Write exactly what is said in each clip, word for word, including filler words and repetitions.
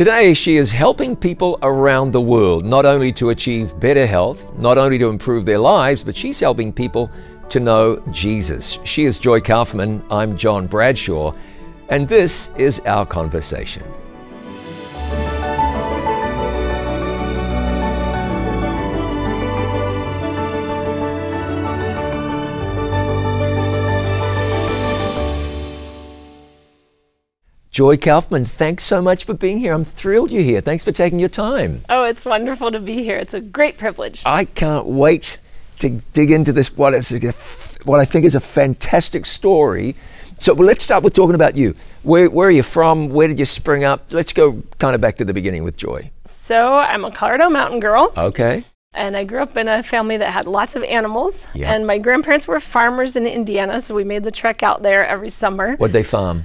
Today, she is helping people around the world, not only to achieve better health, not only to improve their lives, but she's helping people to know Jesus. She is Joy Kauffman, I'm John Bradshaw, and this is our conversation. Joy Kauffman, thanks so much for being here. I'm thrilled you're here. Thanks for taking your time. Oh, it's wonderful to be here. It's a great privilege. I can't wait to dig into this, what, is, what I think is a fantastic story. So well, let's start with talking about you. Where, where are you from? Where did you spring up? Let's go kind of back to the beginning with Joy. So I'm a Colorado mountain girl. Okay. And I grew up in a family that had lots of animals. Yeah. And my grandparents were farmers in Indiana, so we made the trek out there every summer. What'd they farm?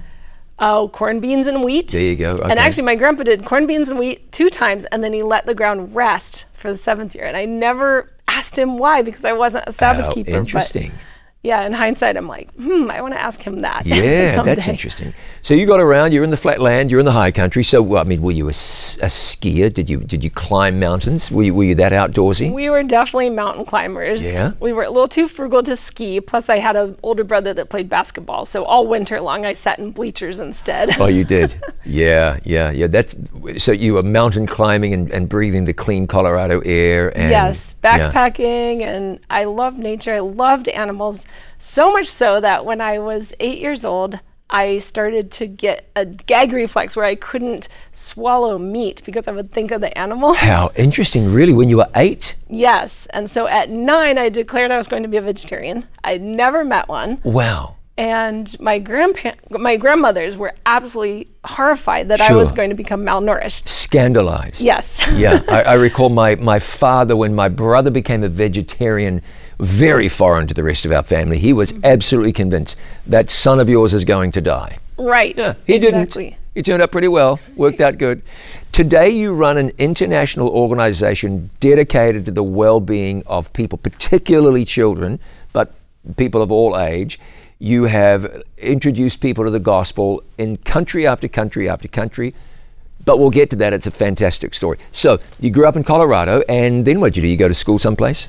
Oh, corn, beans, and wheat. There you go. Okay. And actually, my grandpa did corn, beans, and wheat two times, and then he let the ground rest for the seventh year. And I never asked him why, because I wasn't a Sabbath oh, keeper. Interesting. But yeah, in hindsight, I'm like, hmm, I want to ask him that. Yeah, that's interesting. So you got around. You're in the flat land. You're in the high country. So, well, I mean, were you a, a skier? Did you did you climb mountains? Were you, were you that outdoorsy? We were definitely mountain climbers. Yeah. We were a little too frugal to ski. Plus, I had an older brother that played basketball. So all winter long, I sat in bleachers instead. Oh, you did? yeah, yeah, yeah. That's so you were mountain climbing and, and breathing the clean Colorado air. And, yes, backpacking, yeah. And I loved nature. I loved animals. So much so that when I was eight years old, I started to get a gag reflex where I couldn't swallow meat because I would think of the animal. How interesting, really, when you were eight? Yes, and so at nine, I declared I was going to be a vegetarian. I'd never met one. Wow. And my grandpa- my grandmothers were absolutely horrified that sure. I was going to become malnourished. Scandalized. Yes. yeah, I, I recall my, my father, when my brother became a vegetarian, very foreign to the rest of our family. He was absolutely convinced that son of yours is going to die. Right. Yeah, he exactly. didn't. He turned out pretty well, worked out good. Today you run an international organization dedicated to the well-being of people, particularly children, but people of all age. You have introduced people to the gospel in country after country after country. But we'll get to that. It's a fantastic story. So you grew up in Colorado, and then what did you do? You go to school someplace?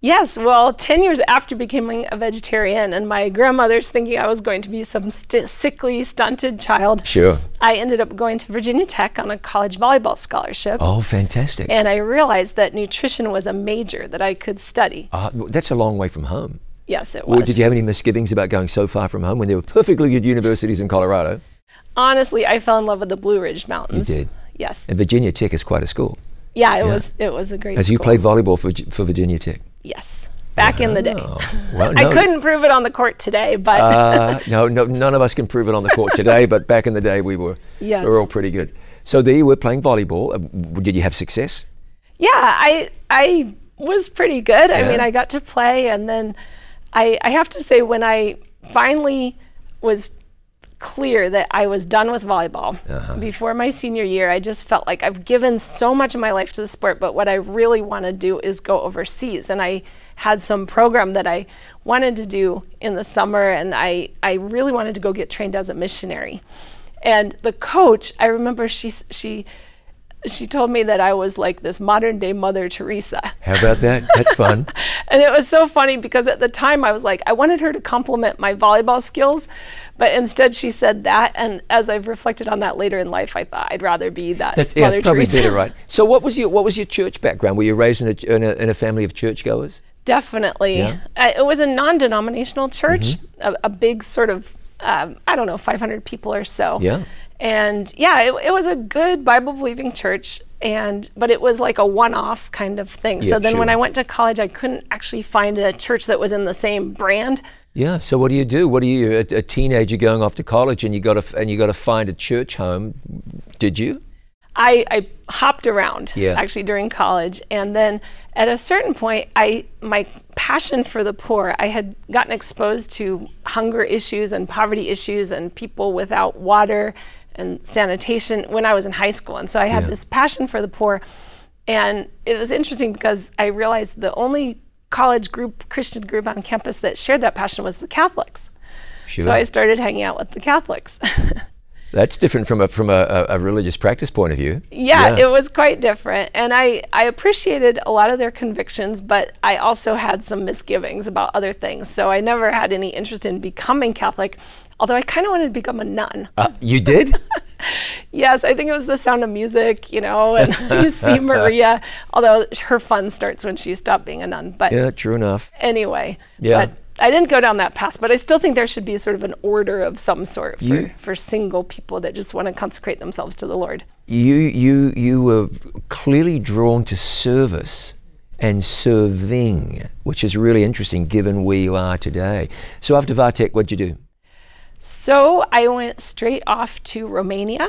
Yes, well, ten years after becoming a vegetarian and my grandmother's thinking I was going to be some st sickly, stunted child, sure. I ended up going to Virginia Tech on a college volleyball scholarship. Oh, fantastic. And I realized that nutrition was a major that I could study. Uh, that's a long way from home. Yes, it was. Well, did you have any misgivings about going so far from home when there were perfectly good universities in Colorado? Honestly, I fell in love with the Blue Ridge Mountains. You did? Yes. And Virginia Tech is quite a school. Yeah, it, yeah. Was, it was a great school. As you played volleyball for, for Virginia Tech? Yes, back oh, in the day. Well, no. I couldn't prove it on the court today, but uh, no, no, none of us can prove it on the court today. But back in the day, we were yes. we were all pretty good. So there you were playing volleyball. Did you have success? Yeah, I I was pretty good. Yeah. I mean, I got to play, and then I I have to say when I finally was clear that I was done with volleyball. Uh-huh. Before my senior year, I just felt like I've given so much of my life to the sport, but what I really want to do is go overseas. And I had some program that I wanted to do in the summer, and I, I really wanted to go get trained as a missionary. And the coach, I remember she, she, she told me that I was like this modern day Mother Teresa. How about that? That's fun. And it was so funny because at the time I was like, I wanted her to compliment my volleyball skills, but instead she said that. And as I've reflected on that later in life, I thought I'd rather be that That's, Mother yeah, probably Teresa. Better, right? So what was your, what was your church background? Were you raised in a, in a, in a family of churchgoers? Definitely. Yeah. I, it was a non-denominational church, mm-hmm. a, a big sort of, um, I don't know, five hundred people or so. Yeah. And yeah, it, it was a good Bible-believing church, and but it was like a one-off kind of thing. Yeah, so then sure. when I went to college, I couldn't actually find a church that was in the same brand. Yeah. So what do you do? What do you, a, a teenager going off to college, and you got to and you got to find a church home? Did you? I, I hopped around yeah. actually during college, and then at a certain point, I my passion for the poor. I had gotten exposed to hunger issues and poverty issues and people without water and sanitation when I was in high school. And so I had yeah. this passion for the poor. And it was interesting because I realized the only college group, Christian group on campus that shared that passion was the Catholics. Sure. So I started hanging out with the Catholics. That's different from a from a, a religious practice point of view. Yeah, yeah, it was quite different, and I I appreciated a lot of their convictions, but I also had some misgivings about other things. So I never had any interest in becoming Catholic, although I kind of wanted to become a nun. Uh, you did? Yes, I think it was The Sound of Music, you know, and you see Maria, although her fun starts when she stopped being a nun. But yeah, true enough. Anyway, yeah. But I didn't go down that path, but I still think there should be sort of an order of some sort for, you, for single people that just want to consecrate themselves to the Lord. You, you, you were clearly drawn to service and serving, which is really interesting given where you are today. So after Vartec, what'd you do? So I went straight off to Romania,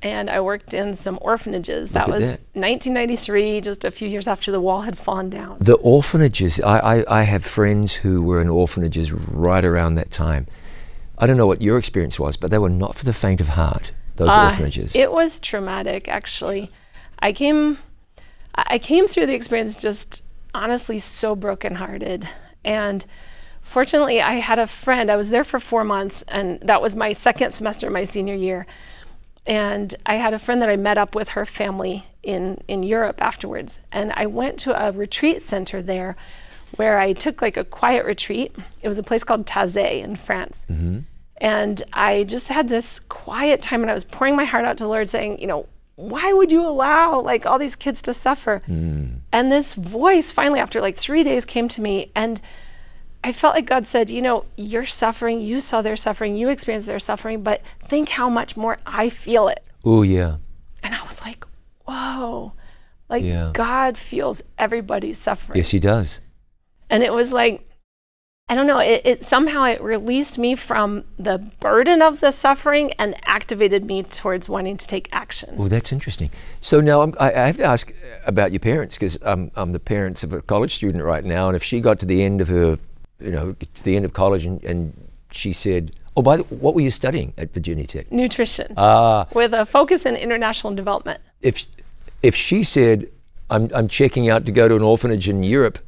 and I worked in some orphanages. That was that. nineteen ninety-three, just a few years after the wall had fallen down. The orphanages, I, I, I have friends who were in orphanages right around that time. I don't know what your experience was, but they were not for the faint of heart, those uh, orphanages. It was traumatic, actually. I came, I came through the experience just honestly so brokenhearted. And fortunately, I had a friend. I was there for four months, and that was my second semester of my senior year. And I had a friend that I met up with her family in, in Europe afterwards. And I went to a retreat center there where I took like a quiet retreat. It was a place called Taizé in France. Mm-hmm. And I just had this quiet time, and I was pouring my heart out to the Lord saying, you know, why would you allow like all these kids to suffer? Mm. And this voice finally after like three days came to me, and I felt like God said, you know, you're suffering, you saw their suffering, you experienced their suffering, but think how much more I feel it. Oh, yeah. And I was like, whoa, like yeah. God feels everybody's suffering. Yes, he does. And it was like, I don't know, it, it somehow it released me from the burden of the suffering and activated me towards wanting to take action. Oh, that's interesting. So now I'm, I, I have to ask about your parents, because I'm, I'm the parents of a college student right now, and if she got to the end of her, you know, to the end of college, and, and she said, oh, by the way, what were you studying at Virginia Tech? Nutrition, uh, with a focus in international development. If if she said, I'm, I'm checking out to go to an orphanage in Europe,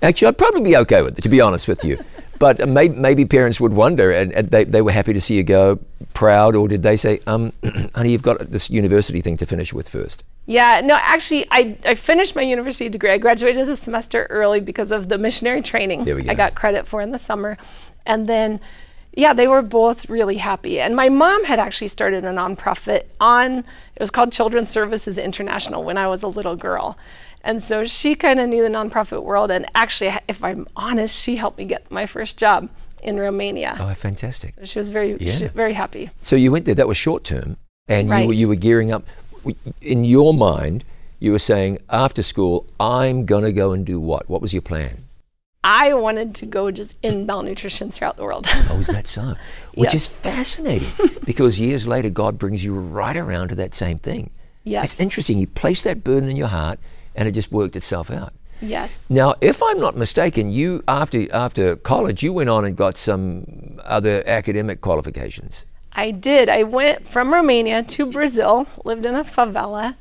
actually, I'd probably be okay with it, to be honest with you. But may, maybe parents would wonder, and, and they, they were happy to see you go, proud, or did they say, um, honey, you've got this university thing to finish with first? Yeah, no, actually, I, I finished my university degree. I graduated a semester early because of the missionary training there we go. I got credit for in the summer. And then, yeah, they were both really happy. And my mom had actually started a nonprofit on, it was called Children's Services International when I was a little girl. And so she kind of knew the nonprofit world. And actually, if I'm honest, she helped me get my first job in Romania. Oh, fantastic. So she was very, yeah. she, very happy. So you went there, that was short term, and right. you, were, you were gearing up. In your mind, you were saying, after school, I'm going to go and do what? What was your plan? I wanted to go just in malnutrition throughout the world. Oh, is that so? Which yes. is fascinating, because years later, God brings you right around to that same thing. Yes. It's interesting. You place that burden in your heart, and it just worked itself out. Yes. Now, if I'm not mistaken, you, after, after college, you went on and got some other academic qualifications. I did. I went from Romania to Brazil, lived in a favela,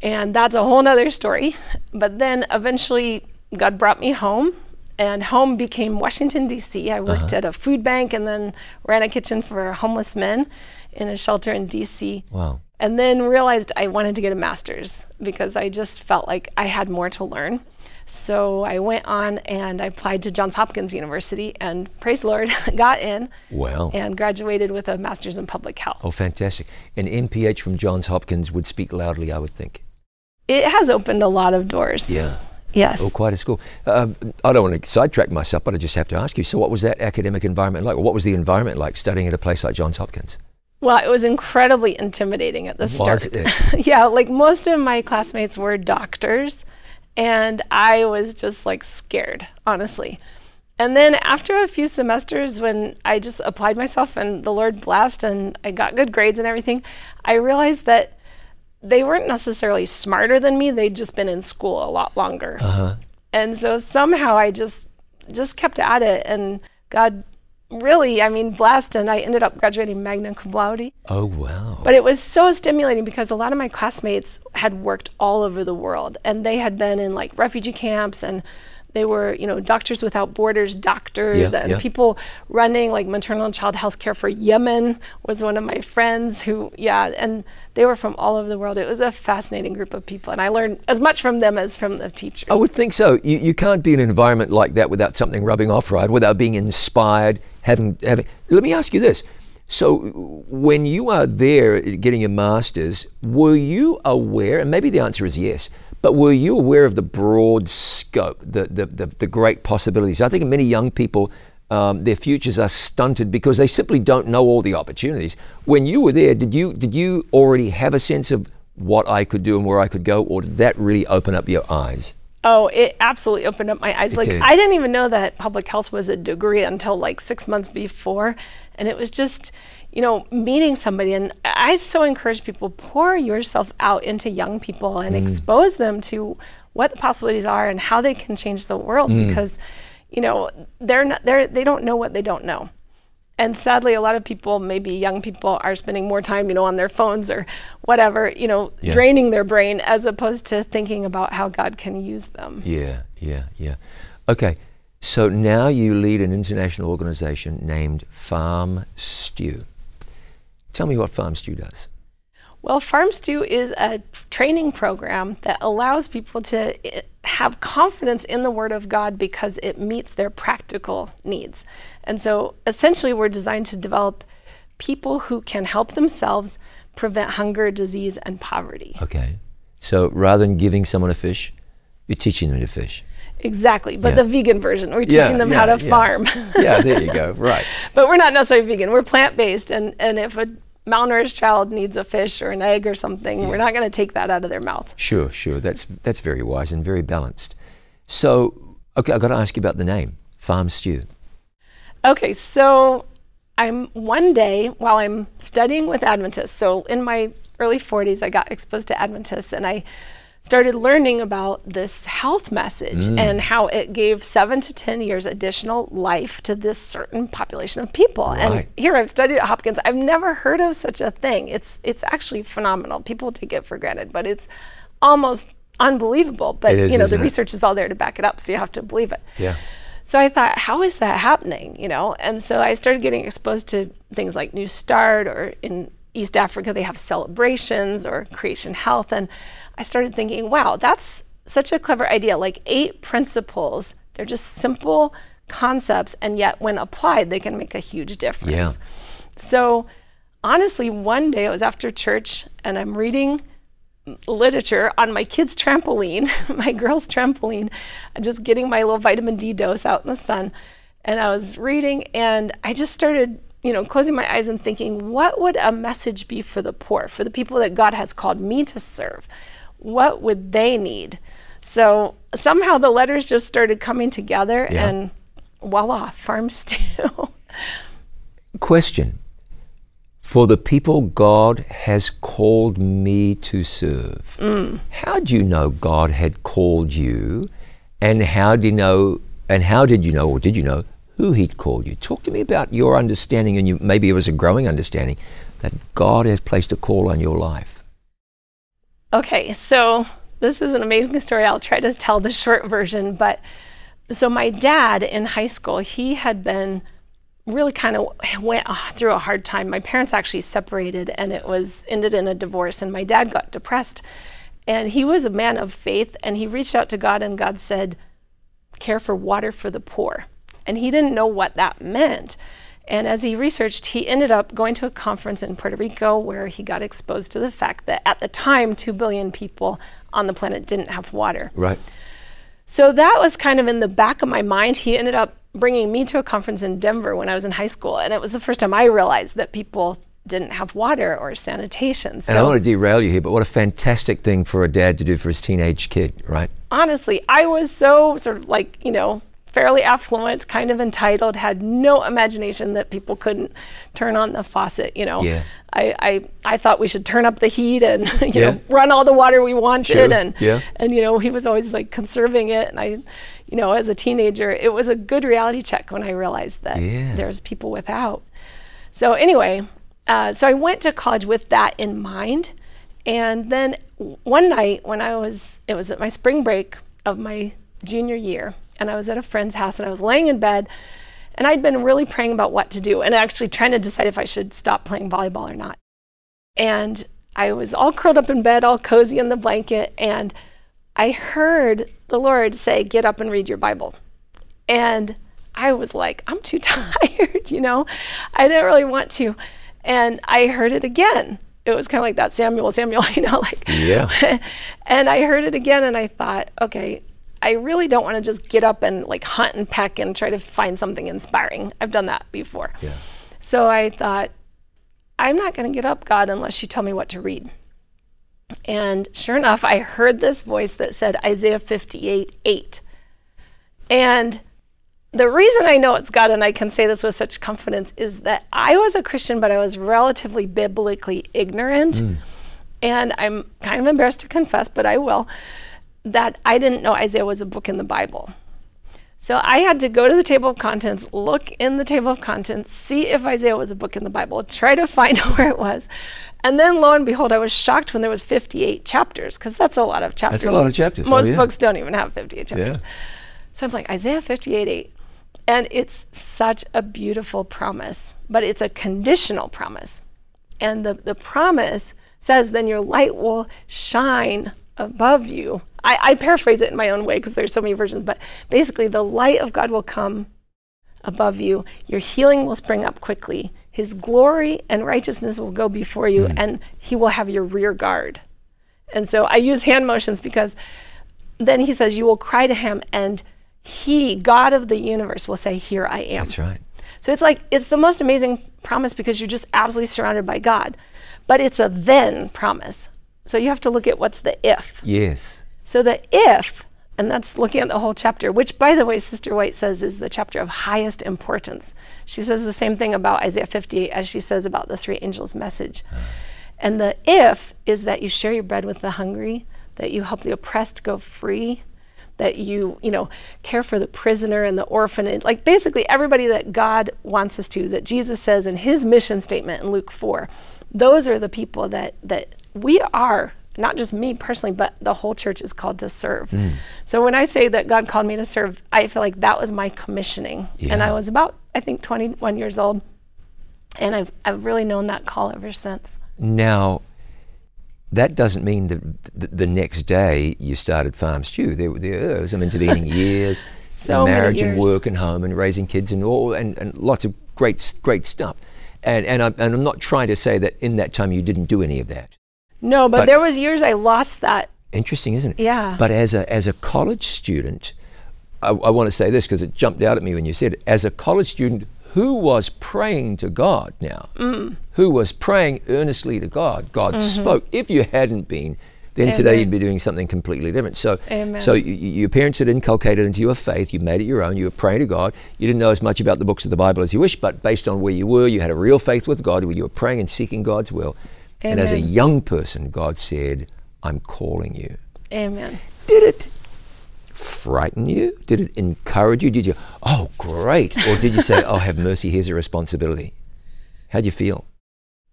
and that's a whole nother story. But then eventually God brought me home, and home became Washington, D C. I worked uh-huh. at a food bank and then ran a kitchen for homeless men in a shelter in D C. Wow. And then realized I wanted to get a master's because I just felt like I had more to learn. So I went on and I applied to Johns Hopkins University, and praise the Lord, got in. Wow. And graduated with a master's in public health. Oh, fantastic. An M P H from Johns Hopkins would speak loudly, I would think. It has opened a lot of doors. Yeah. Yes. Oh, quite a school. Um, I don't want to sidetrack myself, but I just have to ask you, so what was that academic environment like? Or what was the environment like studying at a place like Johns Hopkins? Well, it was incredibly intimidating at the start. Was it? Yeah, like most of my classmates were doctors. And I was just like scared, honestly. And then after a few semesters, when I just applied myself and the Lord blessed and I got good grades and everything, I realized that they weren't necessarily smarter than me. They'd just been in school a lot longer. Uh-huh. And so somehow I just just kept at it, and God really, I mean, blessed, and I ended up graduating magna cum laude. Oh, wow. But it was so stimulating because a lot of my classmates had worked all over the world, and they had been in like refugee camps and They were, you know, Doctors Without Borders, doctors, yeah, and yeah. people running like maternal and child health care for Yemen was one of my friends who, yeah, and they were from all over the world. It was a fascinating group of people, and I learned as much from them as from the teachers. I would think so. You, you can't be in an environment like that without something rubbing off, right? Without being inspired, having, having. Let me ask you this. So when you are there getting your master's, were you aware, and maybe the answer is yes, but were you aware of the broad scope, the, the, the, the great possibilities? I think many young people, um, their futures are stunted because they simply don't know all the opportunities. When you were there, did you, did you already have a sense of what I could do and where I could go, or did that really open up your eyes? Oh, it absolutely opened up my eyes. Like, did. I didn't even know that public health was a degree until like six months before. And it was just, you know, meeting somebody. And I so encourage people, pour yourself out into young people and mm. expose them to what the possibilities are and how they can change the world, mm. because, you know, they're not, they're, they don't know what they don't know. And sadly, a lot of people, maybe young people, are spending more time, you know, on their phones or whatever, you know, yeah. draining their brain as opposed to thinking about how God can use them. Yeah, yeah, yeah. Okay, so now you lead an international organization named Farm Stew. Tell me what Farm Stew does. Well, Farm Stew is a training program that allows people to have confidence in the Word of God because it meets their practical needs. And so essentially we're designed to develop people who can help themselves prevent hunger, disease, and poverty. Okay. So rather than giving someone a fish, you're teaching them to fish. Exactly, but yeah. the vegan version. We're teaching yeah, them yeah, how to yeah. farm. Yeah, there you go, right. But we're not necessarily vegan, we're plant-based, and, and if a malnourished child needs a fish or an egg or something, yeah. we're not going to take that out of their mouth. Sure, sure. That's that's very wise and very balanced. So, okay, I've got to ask you about the name, Farm Stew. Okay, so I'm one day while I'm studying with Adventists, so in my early forties, I got exposed to Adventists, and I started learning about this health message mm. and how it gave seven to ten years additional life to this certain population of people. Right. And here I've studied at Hopkins. I've never heard of such a thing. It's it's actually phenomenal. People take it for granted, but it's almost unbelievable. But is, you know, the it? research is all there to back it up, so you have to believe it. Yeah. So I thought, how is that happening? You know, and so I started getting exposed to things like New Start, or in East Africa they have Celebrations or Creation Health, and I started thinking, wow, that's such a clever idea. Like eight principles, they're just simple concepts, and yet when applied they can make a huge difference. Yeah. So honestly, one day it was after church and I'm reading literature on my kids' trampoline, my girls' trampoline, just getting my little vitamin D dose out in the sun, and I was reading and I just started, you know, closing my eyes and thinking, what would a message be for the poor, for the people that God has called me to serve? What would they need? So somehow the letters just started coming together, yeah. and voila, Farm Stew. Question, for the people God has called me to serve, mm. how do you know God had called you, and how do you know, and how did you know, or did you know, who he'd called you? Talk to me about your understanding, and you, maybe it was a growing understanding, that God has placed a call on your life. Okay, so this is an amazing story. I'll try to tell the short version, but so my dad in high school, he had been really kind of went through a hard time. My parents actually separated, and it was ended in a divorce, and my dad got depressed, and he was a man of faith, and he reached out to God, and God said, care for water for the poor. And he didn't know what that meant. And as he researched, he ended up going to a conference in Puerto Rico where he got exposed to the fact that at the time, two billion people on the planet didn't have water. Right. So that was kind of in the back of my mind. He ended up bringing me to a conference in Denver when I was in high school. And it was the first time I realized that people didn't have water or sanitation. So, and I want to derail you here, but what a fantastic thing for a dad to do for his teenage kid, right? Honestly, I was so sort of like, you know, fairly affluent, kind of entitled, had no imagination that people couldn't turn on the faucet, you know. Yeah. I, I, I thought we should turn up the heat and, you yeah. know, run all the water we wanted. Sure. And, yeah. and, you know, he was always like conserving it. And I, you know, as a teenager, it was a good reality check when I realized that yeah. there's people without. So anyway, uh, so I went to college with that in mind. And then one night when I was, it was at my spring break of my junior year, and I was at a friend's house and I was laying in bed and I'd been really praying about what to do and actually trying to decide if I should stop playing volleyball or not. And I was all curled up in bed, all cozy in the blanket, and I heard the Lord say, get up and read your Bible. And I was like, I'm too tired, you know? I didn't really want to. And I heard it again. It was kind of like that Samuel, Samuel, you know, like. Yeah. And I heard it again and I thought, okay, I really don't want to just get up and like hunt and peck and try to find something inspiring. I've done that before. Yeah. So I thought, I'm not going to get up, God, unless you tell me what to read. And sure enough, I heard this voice that said Isaiah fifty-eight, eight. And the reason I know it's God and I can say this with such confidence is that I was a Christian, but I was relatively biblically ignorant. Mm. And I'm kind of embarrassed to confess, but I will, that I didn't know Isaiah was a book in the Bible. So I had to go to the table of contents, look in the table of contents, see if Isaiah was a book in the Bible, try to find where it was. And then lo and behold, I was shocked when there was fifty-eight chapters, because that's a lot of chapters. That's a lot of chapters. Most oh, yeah. books don't even have fifty-eight chapters. Yeah. So I'm like, Isaiah fifty-eight, eight. And it's such a beautiful promise, but it's a conditional promise. And the, the promise says, then your light will shine above you. I, I paraphrase it in my own way because there's so many versions, but basically the light of God will come above you. Your healing will spring up quickly. His glory and righteousness will go before you, mm. and he will have your rear guard. And so I use hand motions because then he says, you will cry to him and he, God of the universe, will say, here I am. That's right. So it's like, it's the most amazing promise because you're just absolutely surrounded by God, but it's a then promise. So you have to look at what's the if. Yes. So the if, and that's looking at the whole chapter, which by the way, Sister White says is the chapter of highest importance. She says the same thing about Isaiah fifty-eight as she says about the three angels' message. Uh. And the if is that you share your bread with the hungry, that you help the oppressed go free, that you, you know, care for the prisoner and the orphan, and like basically everybody that God wants us to, that Jesus says in his mission statement in Luke four, those are the people that, that we are, not just me personally, but the whole church is called to serve. Mm. So when I say that God called me to serve, I feel like that was my commissioning. Yeah. And I was about, I think, twenty-one years old. And I've, I've really known that call ever since. Now, that doesn't mean that the next day you started Farm Stew. There, there were some intervening years, so marriage and work and home and raising kids and all, and, and lots of great, great stuff. And, and, I'm, and I'm not trying to say that in that time you didn't do any of that. No, but, but there was years I lost that. Interesting, isn't it? Yeah. But as a, as a college student, I, I want to say this because it jumped out at me when you said it. As a college student who was praying to God now, mm. who was praying earnestly to God, God mm-hmm. spoke. If you hadn't been, then Amen. Today you'd be doing something completely different. So, Amen. So you, your parents had inculcated into your faith, you made it your own, you were praying to God. You didn't know as much about the books of the Bible as you wished, but based on where you were, you had a real faith with God, where you were praying and seeking God's will. Amen. And as a young person, God said, I'm calling you. Amen. Did it frighten you? Did it encourage you? Did you, oh, great. Or did you say, oh, have mercy, here's a responsibility? How'd you feel?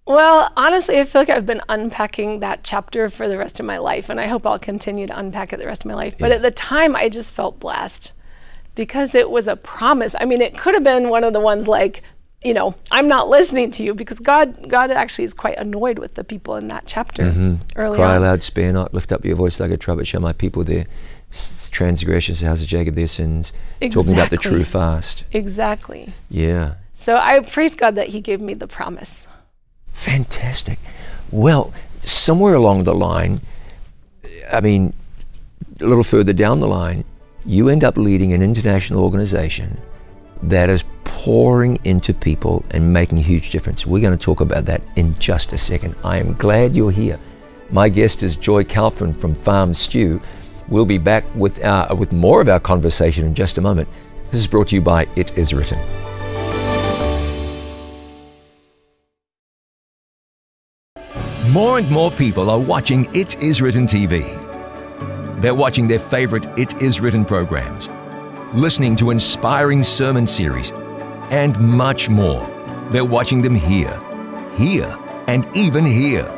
Well, honestly, I feel like I've been unpacking that chapter for the rest of my life, and I hope I'll continue to unpack it the rest of my life. Yeah. But at the time, I just felt blessed because it was a promise. I mean, it could have been one of the ones like, you know, I'm not listening to you, because God God actually is quite annoyed with the people in that chapter. Mm-hmm. Early Cry on. Aloud, spare not, lift up your voice like a trumpet, show my people their transgressions, the house of Jacob their sins. Exactly. Talking about the true fast. Exactly. Yeah. So I praise God that he gave me the promise. Fantastic. Well, somewhere along the line, I mean, a little further down the line, you end up leading an international organization that is pouring into people and making a huge difference. We're going to talk about that in just a second. I am glad you're here. My guest is Joy Kauffman from Farm Stew. We'll be back with, uh, with more of our conversation in just a moment. This is brought to you by It Is Written. More and more people are watching It Is Written T V. They're watching their favorite It Is Written programs, listening to inspiring sermon series, and much more. They're watching them here, here, and even here.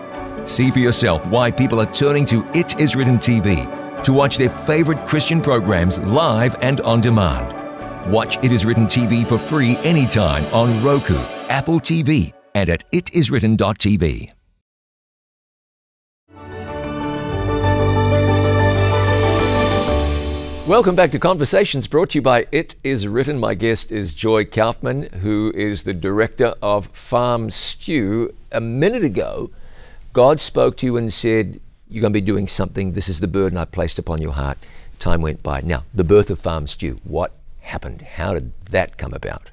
See for yourself why people are turning to It Is Written T V to watch their favorite Christian programs live and on demand. Watch It Is Written T V for free anytime on Roku, Apple T V, and at it is written dot t v. Welcome back to Conversations, brought to you by It Is Written. My guest is Joy Kauffman, who is the director of Farm Stew. A minute ago, God spoke to you and said, you're going to be doing something. This is the burden I placed upon your heart. Time went by. Now, the birth of Farm Stew, what happened? How did that come about?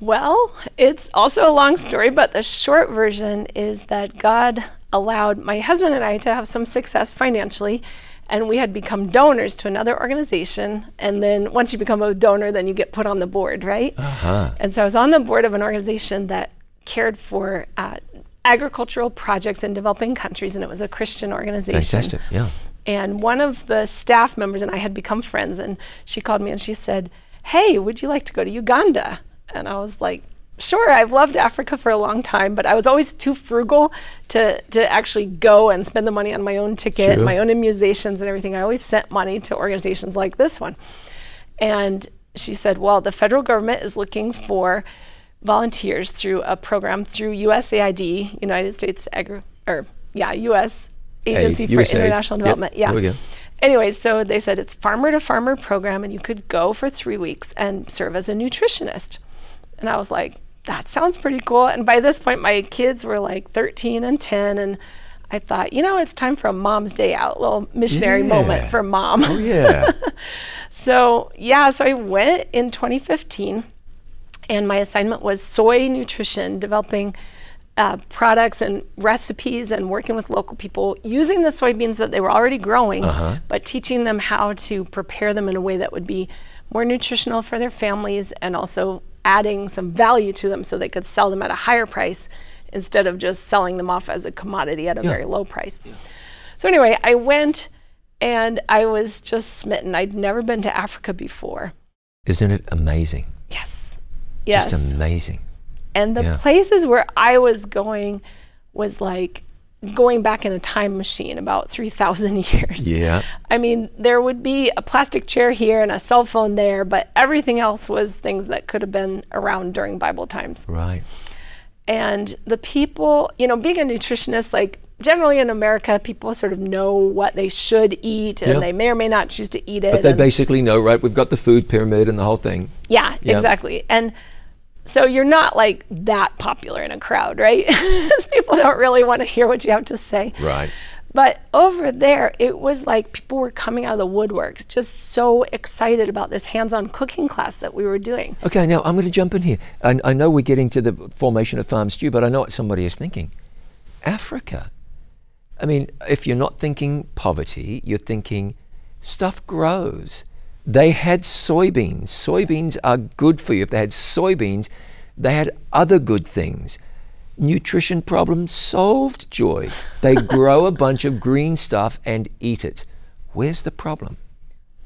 Well, it's also a long story, but the short version is that God allowed my husband and I to have some success financially, and we had become donors to another organization. And then once you become a donor, then you get put on the board, right? Uh-huh. And so I was on the board of an organization that cared for uh, agricultural projects in developing countries, and it was a Christian organization. Fantastic, yeah. And one of the staff members and I had become friends, and she called me and she said, hey, would you like to go to Uganda? And I was like, sure, I've loved Africa for a long time, but I was always too frugal to, to actually go and spend the money on my own ticket, sure. my own immunizations and everything. I always sent money to organizations like this one. And she said, well, the federal government is looking for volunteers through a program through U S A I D, United States Agri, or yeah, U S Agency Aid, for U S A I D. International Development. Yep. Yeah. There we go. Anyway, so they said it's farmer to farmer program, and you could go for three weeks and serve as a nutritionist. And I was like, that sounds pretty cool. And by this point, my kids were like thirteen and ten, and I thought, you know, it's time for a mom's day out, little missionary yeah. moment for mom. Oh yeah. So yeah, so I went in twenty fifteen, and my assignment was soy nutrition, developing uh, products and recipes and working with local people using the soybeans that they were already growing, uh-huh. but teaching them how to prepare them in a way that would be more nutritional for their families and also adding some value to them so they could sell them at a higher price instead of just selling them off as a commodity at a yeah. very low price. Yeah. So anyway, I went and I was just smitten. I'd never been to Africa before. Isn't it amazing? Yes. Yes. Just amazing. And the yeah. places where I was going was like going back in a time machine about three thousand years. Yeah. I mean, there would be a plastic chair here and a cell phone there, but everything else was things that could have been around during Bible times. Right. And the people, you know, being a nutritionist, like generally in America, people sort of know what they should eat and yeah. they may or may not choose to eat it. But they basically know, right? We've got the food pyramid and the whole thing. Yeah, yeah. exactly. And so you're not like that popular in a crowd, right? Because people don't really want to hear what you have to say. Right. But over there, it was like people were coming out of the woodworks, just so excited about this hands-on cooking class that we were doing. Okay, now I'm going to jump in here. I, I know we're getting to the formation of Farm Stew, but I know what somebody is thinking. Africa. I mean, if you're not thinking poverty, you're thinking stuff grows. They had soybeans. Soybeans are good for you. If they had soybeans, they had other good things. Nutrition problem solved, Joy. They grow a bunch of green stuff and eat it. Where's the problem?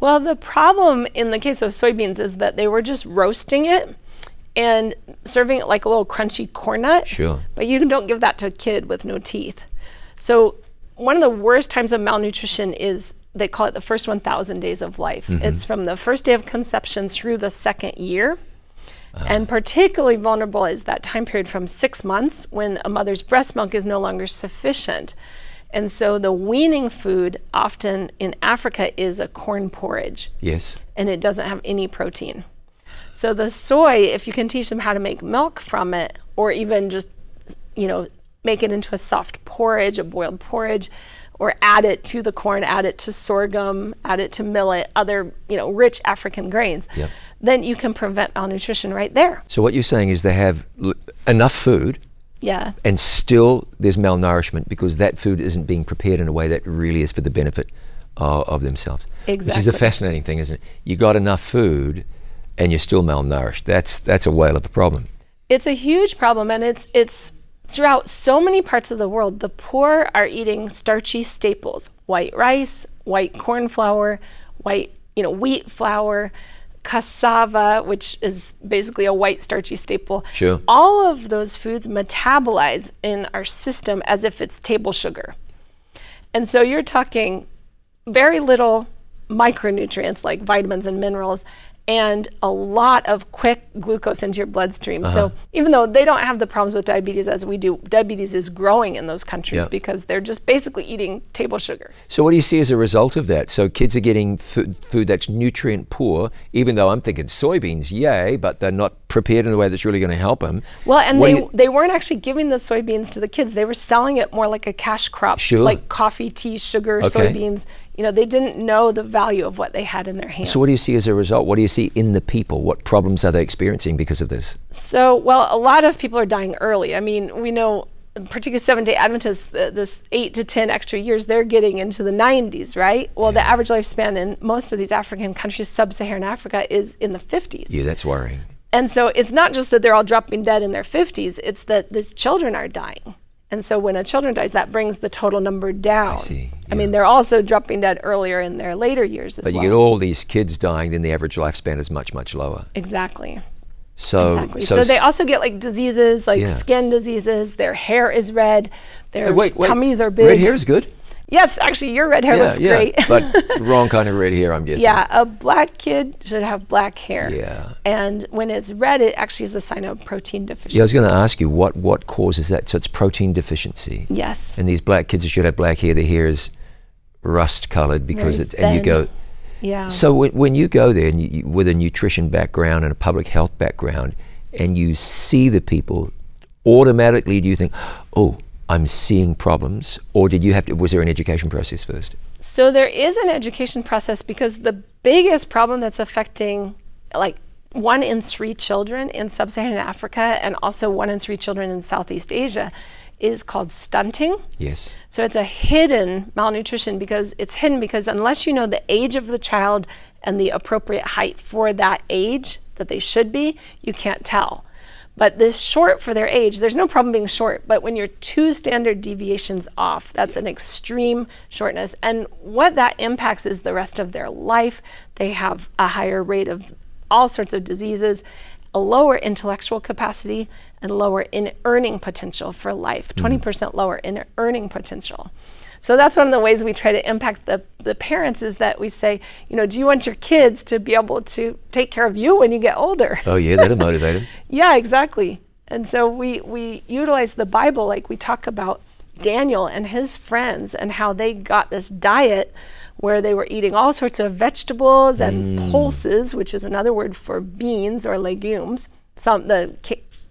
Well, the problem in the case of soybeans is that they were just roasting it and serving it like a little crunchy corn nut. Sure. But you don't give that to a kid with no teeth. So one of the worst times of malnutrition is they call it the first one thousand days of life. Mm-hmm. It's from the first day of conception through the second year. Uh-huh. And particularly vulnerable is that time period from six months when a mother's breast milk is no longer sufficient. And so the weaning food often in Africa is a corn porridge. Yes. And it doesn't have any protein. So the soy, if you can teach them how to make milk from it, or even just, you know, make it into a soft porridge, a boiled porridge, or add it to the corn, add it to sorghum, add it to millet, other, you know, rich African grains, yep. then you can prevent malnutrition right there. So what you're saying is they have l enough food yeah. and still there's malnourishment because that food isn't being prepared in a way that really is for the benefit uh, of themselves. Exactly. Which is a fascinating thing, isn't it? You got enough food and you're still malnourished. That's, that's a whale of a problem. It's a huge problem, and it's, it's throughout so many parts of the world. The poor are eating starchy staples: white rice, white corn flour, white, you know, wheat flour, cassava, which is basically a white starchy staple. Sure. All of those foods metabolize in our system as if it's table sugar. And so you're talking very little micronutrients like vitamins and minerals, and a lot of quick glucose into your bloodstream. Uh-huh. So even though they don't have the problems with diabetes as we do, diabetes is growing in those countries, yeah, because they're just basically eating table sugar. So what do you see as a result of that? So kids are getting food, food that's nutrient poor, even though I'm thinking soybeans, yay, but they're not prepared in a way that's really going to help them. Well, and they, they weren't actually giving the soybeans to the kids. They were selling it more like a cash crop, sure, like coffee, tea, sugar, okay, soybeans. You know, they didn't know the value of what they had in their hands. So what do you see as a result? What do you see in the people? What problems are they experiencing because of this? So, well, a lot of people are dying early. I mean, we know, particularly Seventh-day Adventists, the, this eight to ten extra years, they're getting into the nineties, right? Well, yeah, the average lifespan in most of these African countries, sub-Saharan Africa, is in the fifties. Yeah, that's worrying. And so it's not just that they're all dropping dead in their fifties, it's that these children are dying. And so when a child dies, that brings the total number down. I see. Yeah. I mean, they're also dropping dead earlier in their later years as well. But you well. get all these kids dying, then the average lifespan is much, much lower. Exactly. So, exactly. so, so they also get like diseases, like yeah. skin diseases, their hair is red, their hey, wait, wait. tummies are big. Red hair is good? Yes, actually, your red hair yeah, looks yeah. great. But wrong kind of red hair, I'm guessing. Yeah, a black kid should have black hair. Yeah. And when it's red, it actually is a sign of protein deficiency. Yeah, I was going to ask you, what, what causes that? So it's protein deficiency. Yes. And these black kids who should have black hair, their hair is rust-colored because Very it's, thin. and you go... Yeah. So when, when you go there and you, with a nutrition background and a public health background, and you see the people, automatically do you think, oh, I'm seeing problems, or did you have to, was there an education process first? So there is an education process, because the biggest problem that's affecting like one in three children in sub-Saharan Africa, and also one in three children in Southeast Asia, is called stunting. Yes. So it's a hidden malnutrition, because it's hidden because unless you know the age of the child and the appropriate height for that age that they should be, you can't tell. But this short for their age, there's no problem being short, but when you're two standard deviations off, that's an extreme shortness. And what that impacts is the rest of their life. They have a higher rate of all sorts of diseases, a lower intellectual capacity, and lower in earning potential for life, twenty percent lower in earning potential. So that's one of the ways we try to impact the, the parents, is that we say, you know, do you want your kids to be able to take care of you when you get older? Oh yeah, that'll motivate them. Yeah, exactly. And so we, we utilize the Bible, like we talk about Daniel and his friends and how they got this diet where they were eating all sorts of vegetables and mm. pulses, which is another word for beans or legumes. Some, the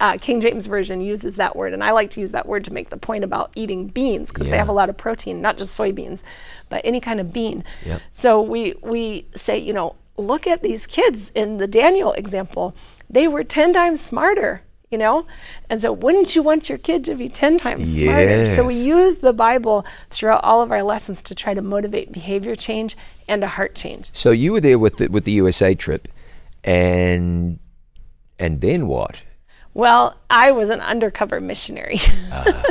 Uh, King James Version uses that word, and I like to use that word to make the point about eating beans, because yeah. they have a lot of protein, not just soybeans, but any kind of bean. Yep. So we, we say, you know, look at these kids in the Daniel example. They were ten times smarter, you know? And so wouldn't you want your kid to be ten times yes. smarter? So we use the Bible throughout all of our lessons to try to motivate behavior change and a heart change. So you were there with the, with the U S A I D trip, and, and then what? Well, I was an undercover missionary. Uh.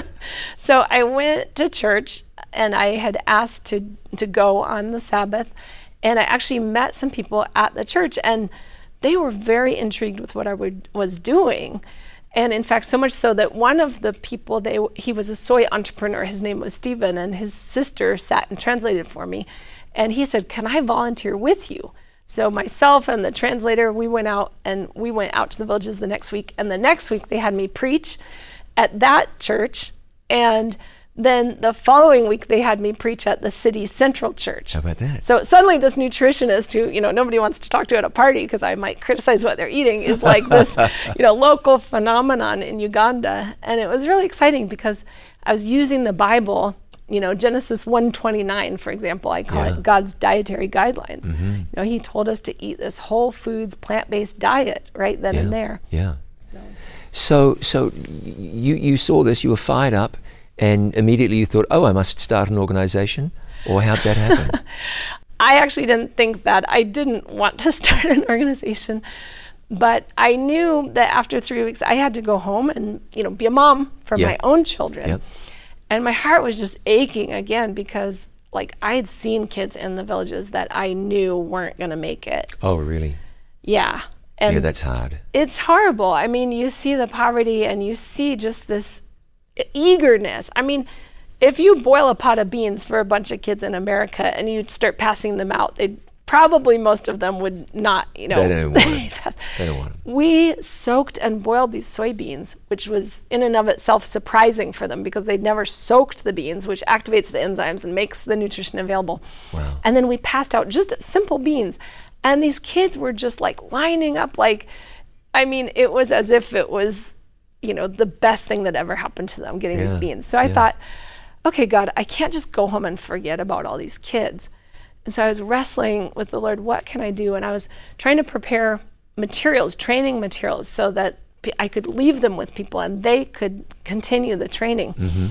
So I went to church, and I had asked to, to go on the Sabbath, and I actually met some people at the church, and they were very intrigued with what I would, was doing. And in fact, so much so that one of the people, they, he was a soy entrepreneur, his name was Stephen, and his sister sat and translated for me. And he said, can I volunteer with you? So myself and the translator, we went out and we went out to the villages the next week, and the next week they had me preach at that church, and then the following week they had me preach at the city central church. How about that? So suddenly this nutritionist who, you know, nobody wants to talk to at a party because I might criticize what they're eating, is like this, you know, local phenomenon in Uganda. And it was really exciting because I was using the Bible. You know, Genesis one twenty-nine, for example, I call yeah. it God's dietary guidelines. Mm-hmm. You know, he told us to eat this whole foods, plant-based diet right then yeah. and there. Yeah. So, so, so you, you saw this, you were fired up, and immediately you thought, oh, I must start an organization? Or how'd that happen? I actually didn't think that. I didn't want to start an organization. But I knew that after three weeks, I had to go home and, you know, be a mom for yeah. my own children. Yeah. And my heart was just aching again, because like I had seen kids in the villages that I knew weren't gonna make it. Oh, really? Yeah. And yeah, that's hard. It's horrible. I mean, you see the poverty and you see just this eagerness. I mean, if you boil a pot of beans for a bunch of kids in America and you start passing them out, they probably most of them would not, you know. They don't want it. They don't want them. We soaked and boiled these soybeans, which was in and of itself surprising for them because they'd never soaked the beans, which activates the enzymes and makes the nutrition available. Wow. And then we passed out just simple beans. And these kids were just like lining up like, I mean, it was as if it was, you know, the best thing that ever happened to them, getting yeah. these beans. So I yeah. thought, okay, God, I can't just go home and forget about all these kids. And so I was wrestling with the Lord, what can I do? And I was trying to prepare materials, training materials, so that I could leave them with people and they could continue the training. Mm-hmm.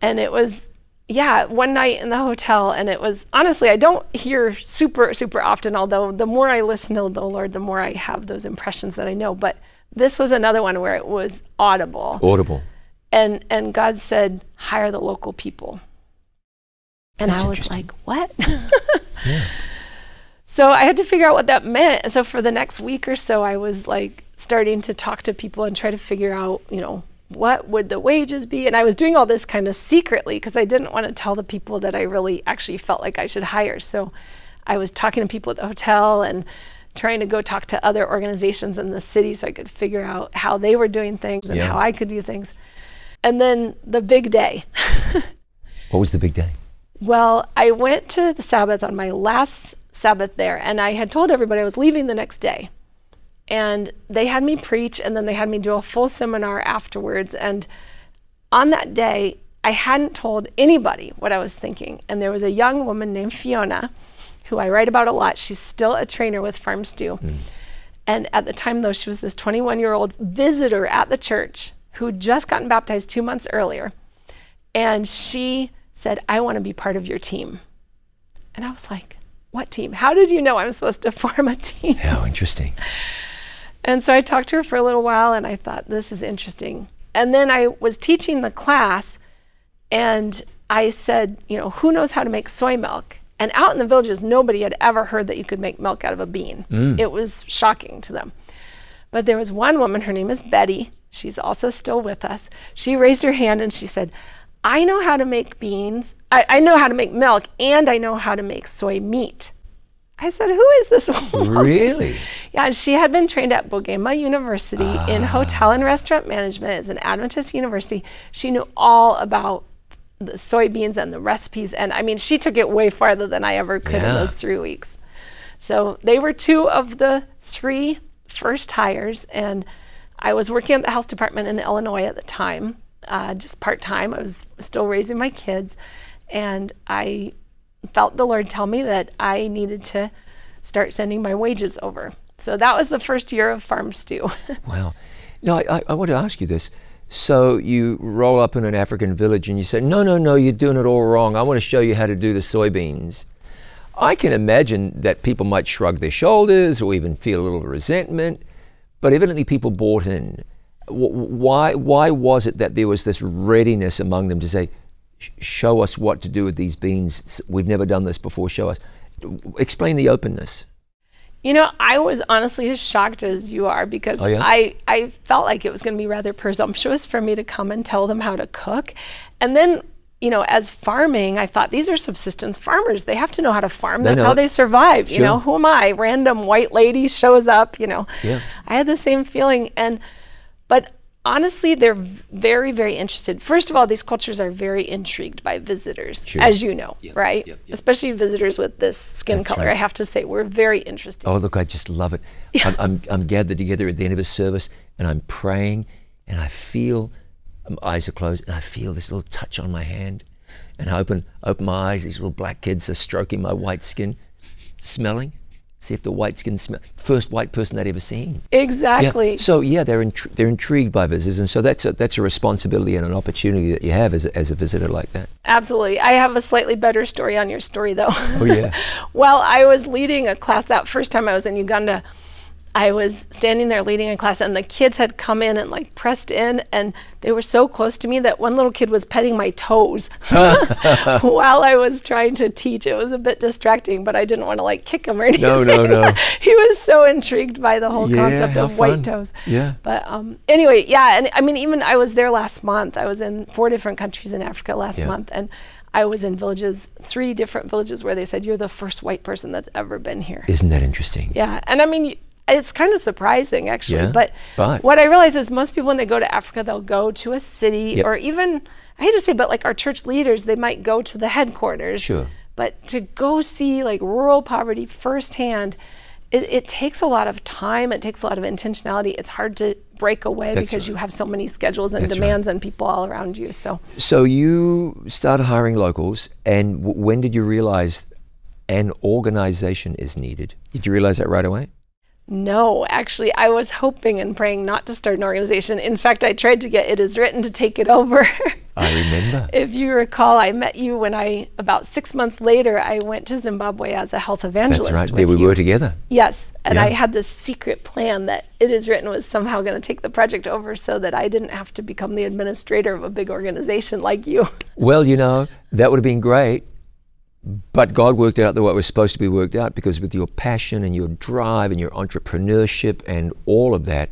And it was, yeah, one night in the hotel, and it was, honestly, I don't hear super, super often, although the more I listen to the Lord, the more I have those impressions that I know. But this was another one where it was audible. Audible. And, and God said, hire the local people. And That's I was like, what? yeah. So I had to figure out what that meant. And so for the next week or so, I was like starting to talk to people and try to figure out, you know, what would the wages be? And I was doing all this kind of secretly because I didn't want to tell the people that I really actually felt like I should hire. So I was talking to people at the hotel and trying to go talk to other organizations in the city so I could figure out how they were doing things and yeah. how I could do things. And then the big day. What was the big day? Well, I went to the Sabbath on my last Sabbath there, and I had told everybody I was leaving the next day. And they had me preach, and then they had me do a full seminar afterwards. And on that day, I hadn't told anybody what I was thinking. And there was a young woman named Fiona, who I write about a lot. She's still a trainer with Farm Stew. Mm. And at the time, though, she was this twenty-one-year-old visitor at the church who'd just gotten baptized two months earlier. And she said, I want to be part of your team. And I was like, what team? How did you know I'm supposed to form a team? How interesting. And so I talked to her for a little while, and I thought, this is interesting. And then I was teaching the class, and I said, you know, who knows how to make soy milk? And out in the villages, nobody had ever heard that you could make milk out of a bean. Mm. It was shocking to them. But there was one woman, her name is Betty. She's also still with us. She raised her hand, and she said, I know how to make beans, I, I know how to make milk, and I know how to make soy meat. I said, who is this woman? Really? Yeah, and she had been trained at Bogema University ah. in hotel and restaurant management. It's an Adventist university. She knew all about the soybeans and the recipes, and I mean, she took it way farther than I ever could yeah. in those three weeks. So they were two of the three first hires, and I was working at the health department in Illinois at the time. Uh, just part-time. I was still raising my kids, and I felt the Lord tell me that I needed to start sending my wages over. So that was the first year of Farm Stew. Wow. Now, I, I want to ask you this. So you roll up in an African village and you say, no, no, no, you're doing it all wrong. I want to show you how to do the soybeans. I can imagine that people might shrug their shoulders or even feel a little resentment, but evidently people bought in. Why, why was it that there was this readiness among them to say, show us what to do with these beans? We've never done this before, show us. Explain the openness. You know, I was honestly as shocked as you are because oh, yeah? I, I felt like it was going to be rather presumptuous for me to come and tell them how to cook. And then, you know, as farming, I thought these are subsistence farmers. They have to know how to farm. That's how they survive. Sure. You know, who am I? Random white lady shows up, you know. Yeah. I had the same feeling. And But honestly, they're very, very interested. First of all, these cultures are very intrigued by visitors, sure. as you know, yep, right? Yep, yep. Especially visitors with this skin That's color. Right. I have to say, we're very interested. Oh, look, I just love it. Yeah. I'm, I'm, I'm gathered together at the end of a service, and I'm praying, and I feel, my eyes are closed, and I feel this little touch on my hand. And I open, open my eyes, these little black kids are stroking my white skin, smelling. See if the white skin smell. First white person they'd ever seen. Exactly. Yeah. So yeah, they're intri they're intrigued by visitors, and so that's a, that's a responsibility and an opportunity that you have as a, as a visitor like that. Absolutely. I have a slightly better story on your story though. Oh yeah. Well, I was leading a class that first time I was in Uganda. I was standing there leading a class, and the kids had come in and like pressed in, and they were so close to me that one little kid was petting my toes while I was trying to teach. It was a bit distracting, but I didn't want to like kick him or anything. No, no, no. He was so intrigued by the whole yeah, concept of fun. White toes. Yeah. But um, anyway, yeah, and I mean, even I was there last month. I was in four different countries in Africa last yeah. month, and I was in villages, three different villages where they said, you're the first white person that's ever been here. Isn't that interesting? Yeah, and I mean, it's kind of surprising actually, yeah, but, but what I realize is most people when they go to Africa, they'll go to a city yep. or even, I hate to say, but like our church leaders, they might go to the headquarters. Sure. But to go see like rural poverty firsthand, it, it takes a lot of time, it takes a lot of intentionality. It's hard to break away That's because right. you have so many schedules and That's demands right. and people all around you. So so you started hiring locals, and w when did you realize an organization is needed? Did you realize that right away? No, actually, I was hoping and praying not to start an organization. In fact, I tried to get It Is Written to take it over. I remember. If you recall, I met you when I, about six months later, I went to Zimbabwe as a health evangelist. That's right, there we you. were together. Yes, and yeah. I had this secret plan that It Is Written was somehow going to take the project over so that I didn't have to become the administrator of a big organization like you. Well, you know, that would have been great. But God worked out the way it was supposed to be worked out, because with your passion and your drive and your entrepreneurship and all of that,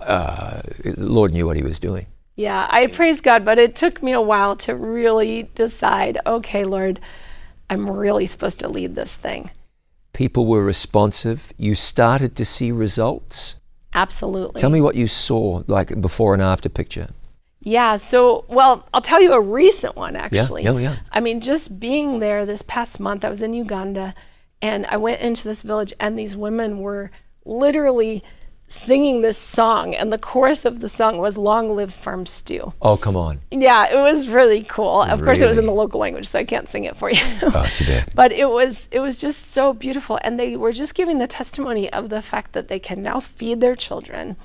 uh, the Lord knew what he was doing. Yeah, I praise God, but it took me a while to really decide, okay, Lord, I'm really supposed to lead this thing. People were responsive. You started to see results. Absolutely. Tell me what you saw, like before and after picture. Yeah, so, well, I'll tell you a recent one, actually. Yeah, yeah, yeah. I mean, just being there this past month, I was in Uganda, and I went into this village, and these women were literally singing this song, and the chorus of the song was Long Live Farm Stew. Oh, come on. Yeah, it was really cool. Of really? course, it was in the local language, so I can't sing it for you. Oh, too bad. But it was, it was just so beautiful, and they were just giving the testimony of the fact that they can now feed their children.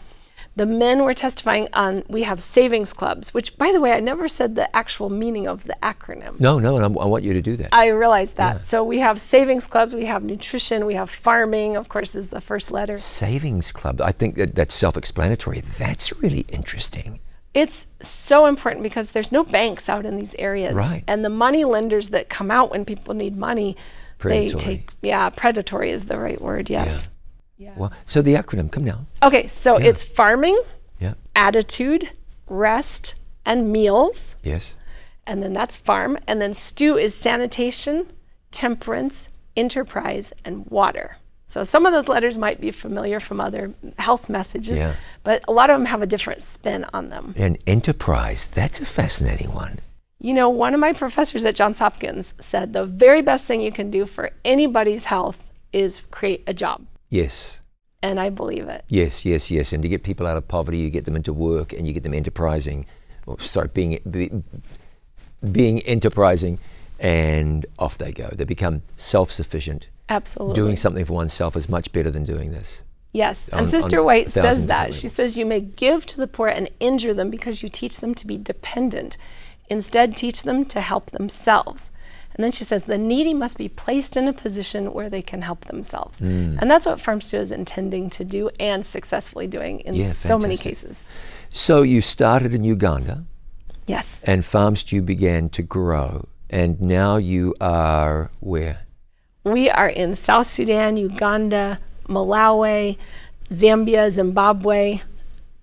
The men were testifying on, we have savings clubs, which, by the way, I never said the actual meaning of the acronym. No, no, and I, I want you to do that. I realized that. Yeah. So we have savings clubs, we have nutrition, we have farming, of course, is the first letter. Savings club, I think that, that's self-explanatory. That's really interesting. It's so important because there's no banks out in these areas. Right. And the money lenders that come out when people need money, predatory. they take, yeah, predatory is the right word, yes. Yeah. Yeah. Well, so the acronym, come now. Okay, so yeah. it's farming, yeah. attitude, rest, and meals. Yes. And then that's farm. And then stew is sanitation, temperance, enterprise, and water. So some of those letters might be familiar from other health messages, yeah. but a lot of them have a different spin on them. And enterprise, that's a fascinating one. You know, one of my professors at Johns Hopkins said the very best thing you can do for anybody's health is create a job. Yes. And I believe it. Yes, yes, yes. And to get people out of poverty, you get them into work, and you get them enterprising, or sorry, being, be, being enterprising, and off they go. They become self-sufficient. Absolutely. Doing something for oneself is much better than doing this. Yes, on, and Sister White says that. She says you may give to the poor and injure them because you teach them to be dependent. Instead, teach them to help themselves. And then she says, the needy must be placed in a position where they can help themselves. Mm. And that's what Farm Stew is intending to do and successfully doing in yeah, so fantastic. many cases. So you started in Uganda. Yes. And Farm Stew began to grow. And now you are where? We are in South Sudan, Uganda, Malawi, Zambia, Zimbabwe,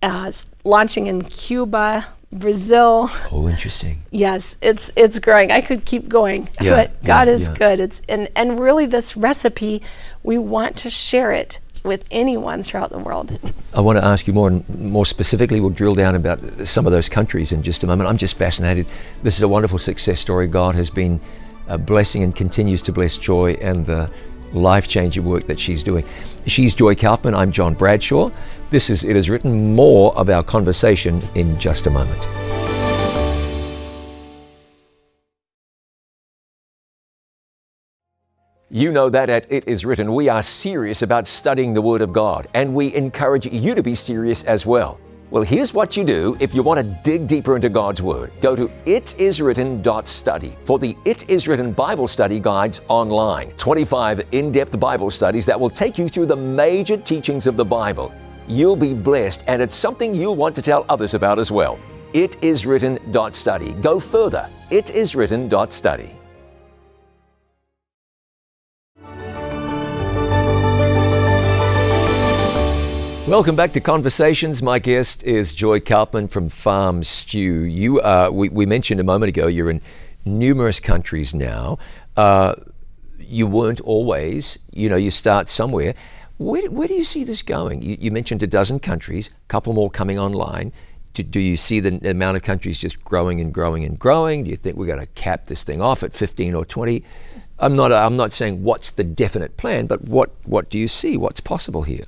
uh, launching in Cuba, Brazil. Oh, interesting. Yes, it's it's growing. I could keep going, yeah, but God yeah, is yeah. good. It's and and really this recipe, we want to share it with anyone throughout the world. I want to ask you more and more specifically. We'll drill down about some of those countries in just a moment. I'm just fascinated. This is a wonderful success story. God has been a blessing and continues to bless Joy and the life-changing work that she's doing. She's Joy Kauffman. I'm John Bradshaw. This is It Is Written. More of our conversation in just a moment. You know that at It Is Written, we are serious about studying the Word of God, and we encourage you to be serious as well. Well, here's what you do if you want to dig deeper into God's Word. Go to it is written dot study for the It Is Written Bible Study Guides online. twenty-five in-depth Bible studies that will take you through the major teachings of the Bible. You'll be blessed, and it's something you'll want to tell others about as well. it is written dot study. Go further. it is written dot study. Welcome back to Conversations. My guest is Joy Kauffman from Farm Stew. You, uh, we, we mentioned a moment ago, you're in numerous countries now. Uh, you weren't always, you know, you start somewhere. Where, where do you see this going? You, you mentioned a dozen countries, a couple more coming online. Do, do you see the amount of countries just growing and growing and growing? Do you think we're going to cap this thing off at fifteen or twenty? I'm not, I'm not saying what's the definite plan, but what, what do you see? What's possible here?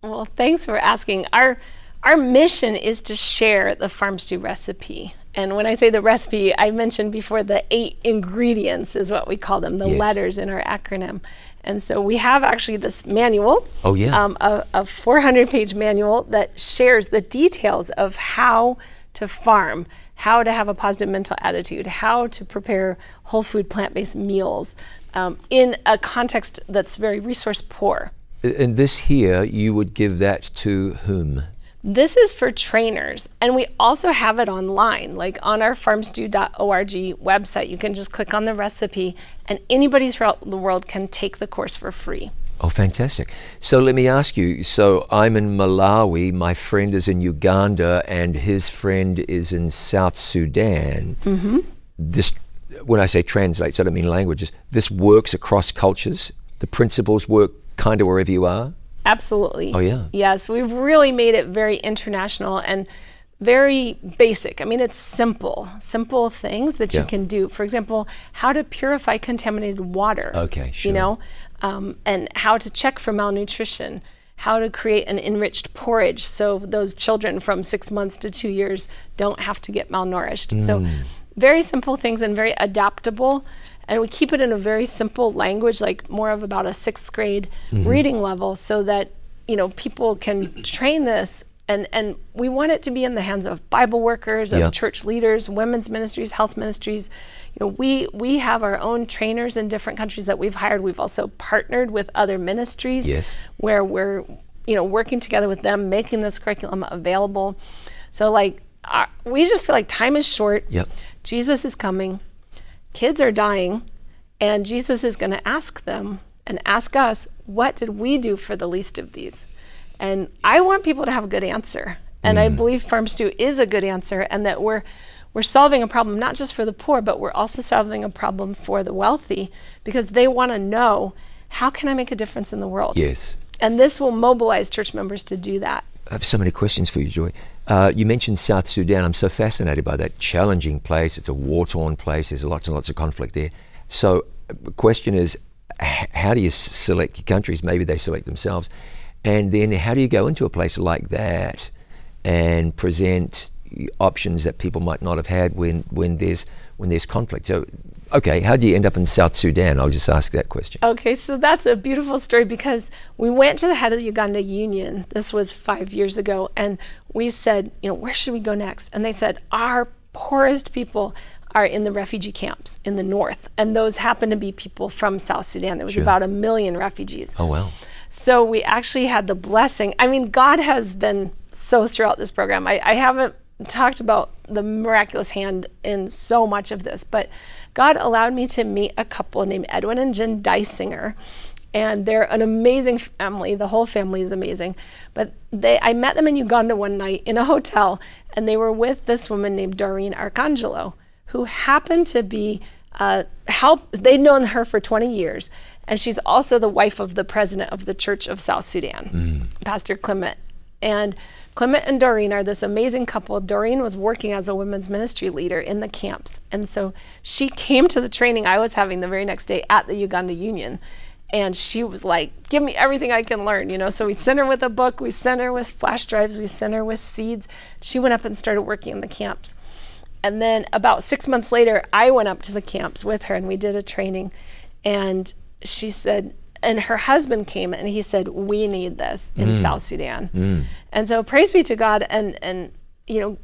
Well, thanks for asking. Our our mission is to share the Farm Stew recipe. And when I say the recipe, I mentioned before the eight ingredients is what we call them, the yes. letters in our acronym. And so we have actually this manual, oh, yeah. um, a, a four hundred page manual that shares the details of how to farm, how to have a positive mental attitude, how to prepare whole food plant-based meals um, in a context that's very resource poor. And this here, you would give that to whom? This is for trainers, and we also have it online, like on our farm stew dot org website. You can just click on the recipe, and anybody throughout the world can take the course for free. Oh, fantastic. So let me ask you, so I'm in Malawi, my friend is in Uganda, and his friend is in South Sudan. Mm-hmm. This, when I say translates, I don't mean languages. This works across cultures? The principles work kind of wherever you are? Absolutely. Oh, yeah. Yes, we've really made it very international and very basic. I mean, it's simple, simple things that yeah. you can do. For example, how to purify contaminated water. Okay, sure. You know, um, and how to check for malnutrition, how to create an enriched porridge so those children from six months to two years don't have to get malnourished. Mm. So very simple things and very adaptable. And we keep it in a very simple language, like more of about a sixth grade mm-hmm. reading level, so that, you know, people can train this. And, and we want it to be in the hands of Bible workers, of yeah. church leaders, women's ministries, health ministries. You know, we, we have our own trainers in different countries that we've hired. We've also partnered with other ministries yes. where we're, you know, working together with them, making this curriculum available. So like, uh, we just feel like time is short. Yep. Jesus is coming. Kids are dying, and Jesus is going to ask them and ask us, what did we do for the least of these? And I want people to have a good answer. And mm. I believe Farm Stew is a good answer, and that we're, we're solving a problem not just for the poor, but we're also solving a problem for the wealthy, because they want to know, how can I make a difference in the world? Yes. And this will mobilize church members to do that. I have so many questions for you, Joy. Uh, you mentioned South Sudan. I'm so fascinated by that challenging place. It's a war-torn place. There's lots and lots of conflict there. So the question is, how do you select your countries? Maybe they select themselves. And then how do you go into a place like that and present options that people might not have had when, when, there's, when there's conflict? So, okay, how do you end up in South Sudan? I'll just ask that question. Okay, so that's a beautiful story, because we went to the head of the Uganda Union. This was five years ago, and we said, you know, where should we go next? And they said, our poorest people are in the refugee camps in the north, and those happen to be people from South Sudan. There was sure. about a million refugees. Oh, wow. So we actually had the blessing. I mean, God has been so throughout this program. I, I haven't talked about the miraculous hand in so much of this, but God allowed me to meet a couple named Edwin and Jen Dysinger, and they're an amazing family. The whole family is amazing. But they, I met them in Uganda one night in a hotel, and they were with this woman named Doreen Arcangelo, who happened to be, uh, help, they'd known her for twenty years, and she's also the wife of the president of the Church of South Sudan, mm. Pastor Clement. And Clement and Doreen are this amazing couple. Doreen was working as a women's ministry leader in the camps. And so she came to the training I was having the very next day at the Uganda Union. And she was like, give me everything I can learn, you know? So we sent her with a book, we sent her with flash drives, we sent her with seeds. She went up and started working in the camps. And then about six months later, I went up to the camps with her, and we did a training. And she said, and her husband came and he said, we need this in mm. South Sudan. Mm. And so praise be to God. And, and, you know,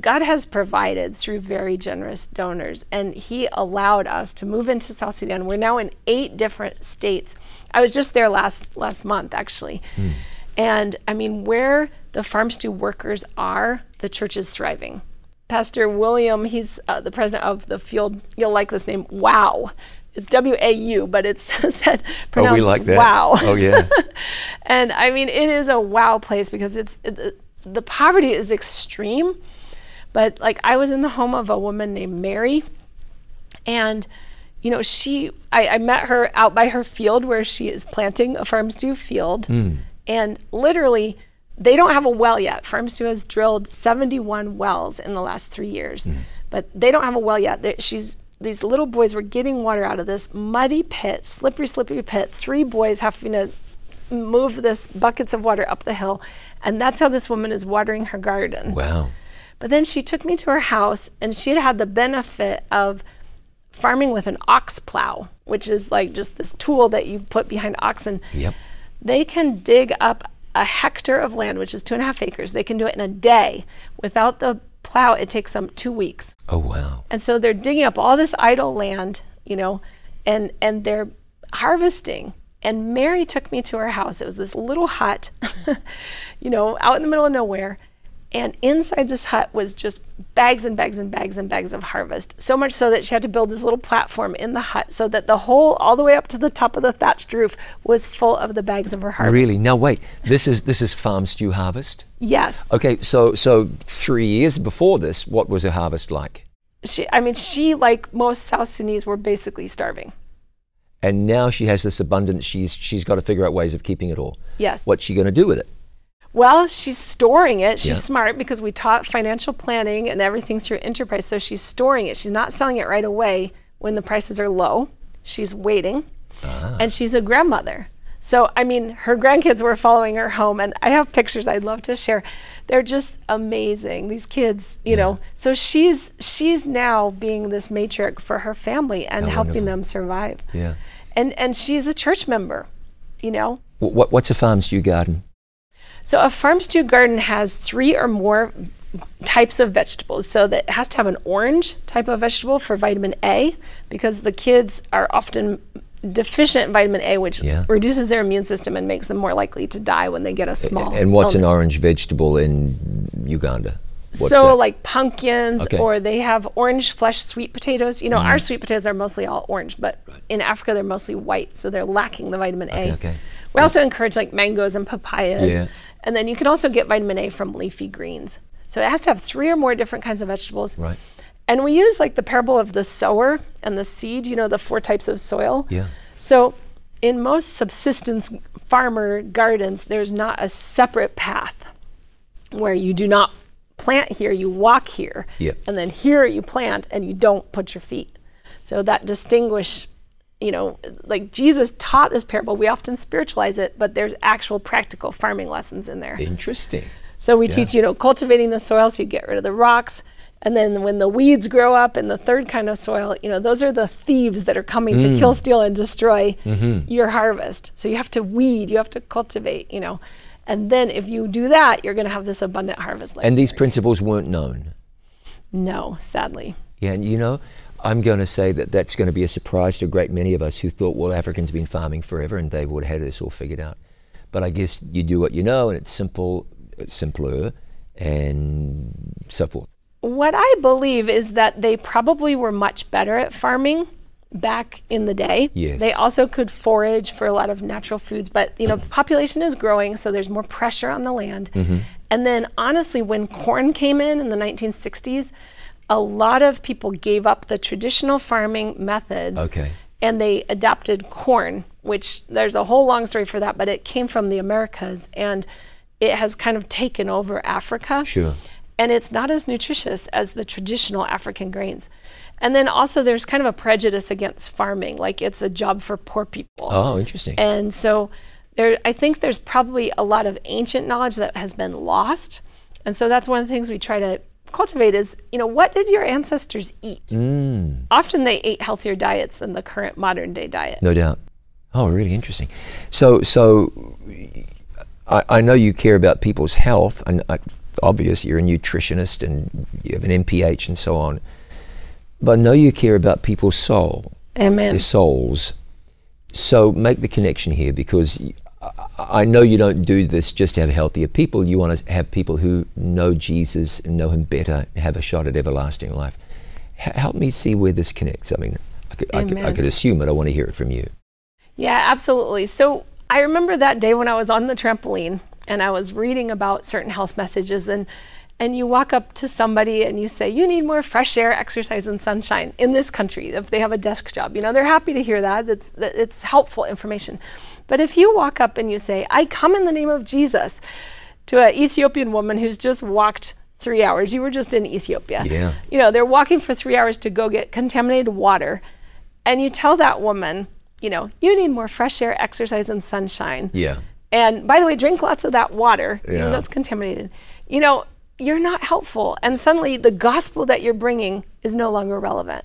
God has provided through very generous donors, and he allowed us to move into South Sudan. We're now in eight different states. I was just there last, last month, actually. Mm. And I mean, where the Farm Stew workers are, the church is thriving. Pastor William, he's uh, the president of the field, you'll like this name, WOW. It's W A U, but it's said, pronounced oh, we like that. WOW. Oh, yeah. And I mean, it is a wow place because it's it, the poverty is extreme. But like, I was in the home of a woman named Mary, and you know, she, I, I met her out by her field where she is planting a Farm Stew field. Mm. And literally, they don't have a well yet. Farm Stew has drilled seventy-one wells in the last three years, mm. but they don't have a well yet. They're, she's, these little boys were getting water out of this muddy pit, slippery, slippery pit, three boys having to move this buckets of water up the hill. And that's how this woman is watering her garden. Wow. But then she took me to her house, and she had had the benefit of farming with an ox plow, which is like just this tool that you put behind oxen. Yep. They can dig up a hectare of land, which is two and a half acres. They can do it in a day. Without the plow, it takes them two weeks. Oh, wow. And so they're digging up all this idle land, you know, and, and they're harvesting. And Mary took me to her house. It was this little hut, you know, out in the middle of nowhere. And inside this hut was just bags and bags and bags and bags of harvest. So much so that she had to build this little platform in the hut so that the whole, all the way up to the top of the thatched roof, was full of the bags of her harvest. Really? Now wait, this is this is Farm Stew harvest? Yes. Okay, so so three years before this, what was her harvest like? She, I mean, she, like most South Sudanese, were basically starving. And now she has this abundance. She's she's got to figure out ways of keeping it all. Yes. What's she going to do with it? Well, she's storing it. She's yeah. smart, because we taught financial planning and everything through enterprise. So she's storing it. She's not selling it right away when the prices are low. She's waiting. Ah. And she's a grandmother. So, I mean, her grandkids were following her home, and I have pictures I'd love to share. They're just amazing, these kids, you yeah. know. So she's she's now being this matriarch for her family and How helping wonderful. them survive. Yeah. And and she's a church member, you know. What what's a Farm Stew garden? So a Farm Stew garden has three or more types of vegetables. So that it has to have an orange type of vegetable for vitamin A, because the kids are often deficient in vitamin A, which yeah. reduces their immune system and makes them more likely to die when they get a small And what's illness. An orange vegetable in Uganda? What's so that? Like pumpkins, okay. or they have orange flesh sweet potatoes. You know, mm. our sweet potatoes are mostly all orange, but right. in Africa they're mostly white, so they're lacking the vitamin A. Okay, okay. We also encourage like mangoes and papayas. Yeah. And then you can also get vitamin A from leafy greens. So it has to have three or more different kinds of vegetables. Right. And we use like the parable of the sower and the seed, you know, the four types of soil. Yeah. So in most subsistence farmer gardens, there's not a separate path where you do not plant here, you walk here. Yep. And then here you plant and you don't put your feet. So that distinguish. You know, like Jesus taught this parable. We often spiritualize it, but there's actual practical farming lessons in there. Interesting. So we yeah. teach, you know, cultivating the soil, so you get rid of the rocks. And then when the weeds grow up and the third kind of soil, you know, those are the thieves that are coming mm. to kill, steal, and destroy mm-hmm. your harvest. So you have to weed, you have to cultivate, you know. And then if you do that, you're going to have this abundant harvest. Like and these principles weren't known? No, sadly. Yeah, and you know, I'm going to say that that's going to be a surprise to a great many of us who thought, well, Africans have been farming forever and they would have had this all figured out. But I guess you do what you know, and it's simple, simpler, and so forth. What I believe is that they probably were much better at farming back in the day. Yes. They also could forage for a lot of natural foods, but you know, the population is growing, so there's more pressure on the land. Mm-hmm. And then honestly, when corn came in in the nineteen sixties, a lot of people gave up the traditional farming methods okay. and they adopted corn, which there's a whole long story for that, but it came from the Americas and it has kind of taken over Africa. Sure. And it's not as nutritious as the traditional African grains. And then also there's kind of a prejudice against farming, like it's a job for poor people. Oh, interesting. And so there, I think there's probably a lot of ancient knowledge that has been lost. And so that's one of the things we try to cultivate is, you know, what did your ancestors eat? Mm. Often they ate healthier diets than the current modern day diet. No doubt. Oh, really interesting. So, so I, I know you care about people's health, and I, obvious, you're a nutritionist and you have an M P H and so on. But I know you care about people's soul, Amen. Their souls. So make the connection here, because I know you don't do this just to have healthier people. You want to have people who know Jesus and know Him better, have a shot at everlasting life. H- help me see where this connects. I mean, I could, I could, I could assume it. I want to hear it from you. Yeah, absolutely. So I remember that day when I was on the trampoline and I was reading about certain health messages, and and you walk up to somebody and you say, you need more fresh air, exercise, and sunshine in this country. If they have a desk job, you know, they're happy to hear that. That's, that it's helpful information. But if you walk up and you say, I come in the name of Jesus, to an Ethiopian woman who's just walked three hours, you were just in Ethiopia. Yeah. You know, they're walking for three hours to go get contaminated water. And you tell that woman, you know, you need more fresh air, exercise, and sunshine. Yeah. And by the way, drink lots of that water, yeah. you know, that's contaminated. You know, you're not helpful. And suddenly the gospel that you're bringing is no longer relevant.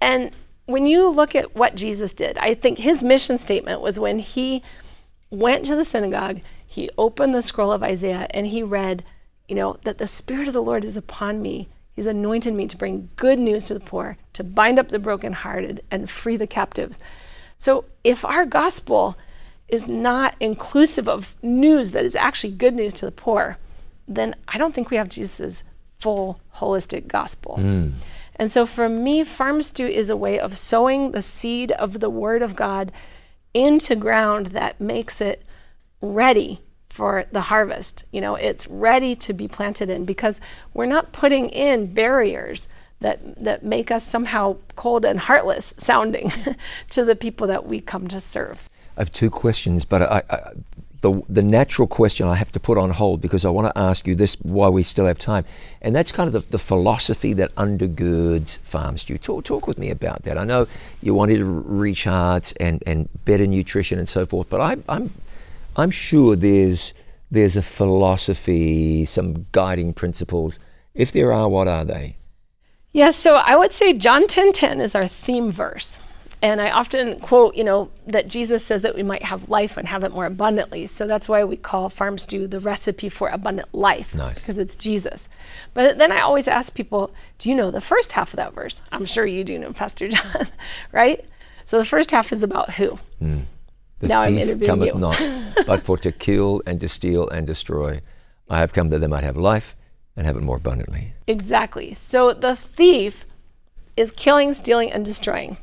And when you look at what Jesus did, I think His mission statement was when He went to the synagogue, He opened the scroll of Isaiah and He read, you know, that the Spirit of the Lord is upon me. He's anointed me to bring good news to the poor, to bind up the brokenhearted and free the captives. So if our gospel is not inclusive of news that is actually good news to the poor, then I don't think we have Jesus' full holistic gospel. Mm. And so for me, Farm Stew is a way of sowing the seed of the Word of God into ground that makes it ready for the harvest. You know, it's ready to be planted in, because we're not putting in barriers that, that make us somehow cold and heartless sounding to the people that we come to serve. I have two questions, but I, I, the, the natural question I have to put on hold, because I want to ask you this while we still have time, and that's kind of the, the philosophy that undergirds Farm Stew. Talk, talk with me about that. I know you wanted to reach hearts and, and better nutrition and so forth, but I, I'm, I'm sure there's, there's a philosophy, some guiding principles. If there are, what are they? Yes, so I would say John ten ten is our theme verse. And I often quote, you know, that Jesus says that we might have life and have it more abundantly. So that's why we call Farm Stew the recipe for abundant life, nice. Because it's Jesus. But then I always ask people, do you know the first half of that verse? I'm sure you do know, Pastor John, right? So the first half is about who? Mm. The now thief I'm interviewing cometh you. Not, but for to kill and to steal and destroy. I have come that they might have life and have it more abundantly. Exactly. So the thief is killing, stealing, and destroying.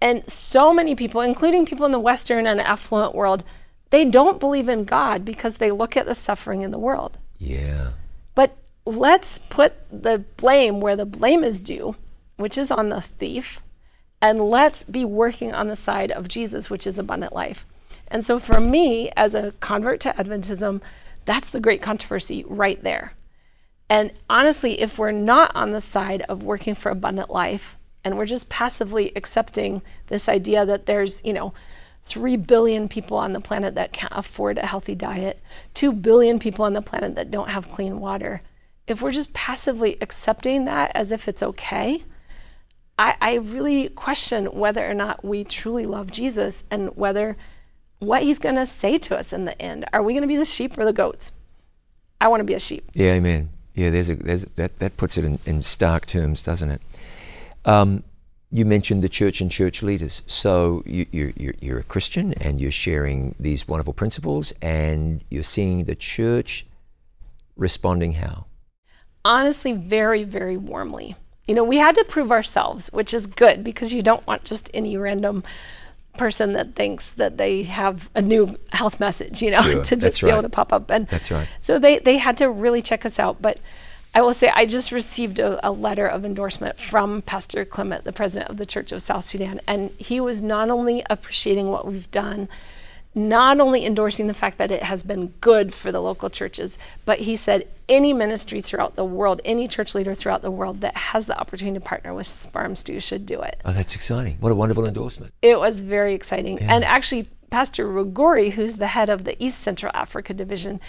And so many people, including people in the Western and affluent world, they don't believe in God because they look at the suffering in the world. Yeah. But let's put the blame where the blame is due, which is on the thief, and let's be working on the side of Jesus, which is abundant life. And so for me, as a convert to Adventism, that's the great controversy right there. And honestly, if we're not on the side of working for abundant life, and we're just passively accepting this idea that there's, you know, three billion people on the planet that can't afford a healthy diet, two billion people on the planet that don't have clean water. If we're just passively accepting that as if it's okay, I, I really question whether or not we truly love Jesus and whether what He's gonna say to us in the end. Are we gonna be the sheep or the goats? I wanna be a sheep. Yeah, amen. Yeah, there's a, there's, that, that puts it in, in stark terms, doesn't it? Um, you mentioned the church and church leaders. So you, you're, you're a Christian and you're sharing these wonderful principles, and you're seeing the church responding how? Honestly, very, very warmly. You know, we had to prove ourselves, which is good, because you don't want just any random person that thinks that they have a new health message, you know, sure, to just be right. able to pop up. And that's right. So they, they had to really check us out. But I will say, I just received a, a letter of endorsement from Pastor Clement, the president of the Church of South Sudan, and he was not only appreciating what we've done, not only endorsing the fact that it has been good for the local churches, but he said any ministry throughout the world, any church leader throughout the world that has the opportunity to partner with Farm Stew should do it. Oh, that's exciting. What a wonderful endorsement. It was very exciting. Yeah. And actually, Pastor Rugori, who's the head of the East Central Africa division,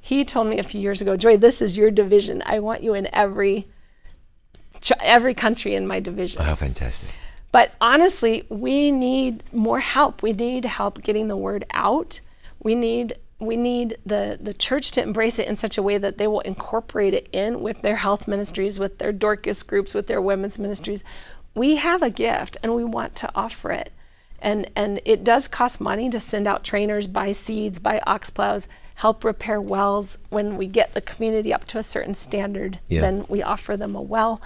he told me a few years ago, Joy, this is your division. I want you in every every country in my division. Oh, fantastic. But honestly, we need more help. We need help getting the word out. We need we need the, the church to embrace it in such a way that they will incorporate it in with their health ministries, with their Dorcas groups, with their women's ministries. We have a gift and we want to offer it. And, and it does cost money to send out trainers, buy seeds, buy ox plows, help repair wells. When we get the community up to a certain standard, yeah. then we offer them a well.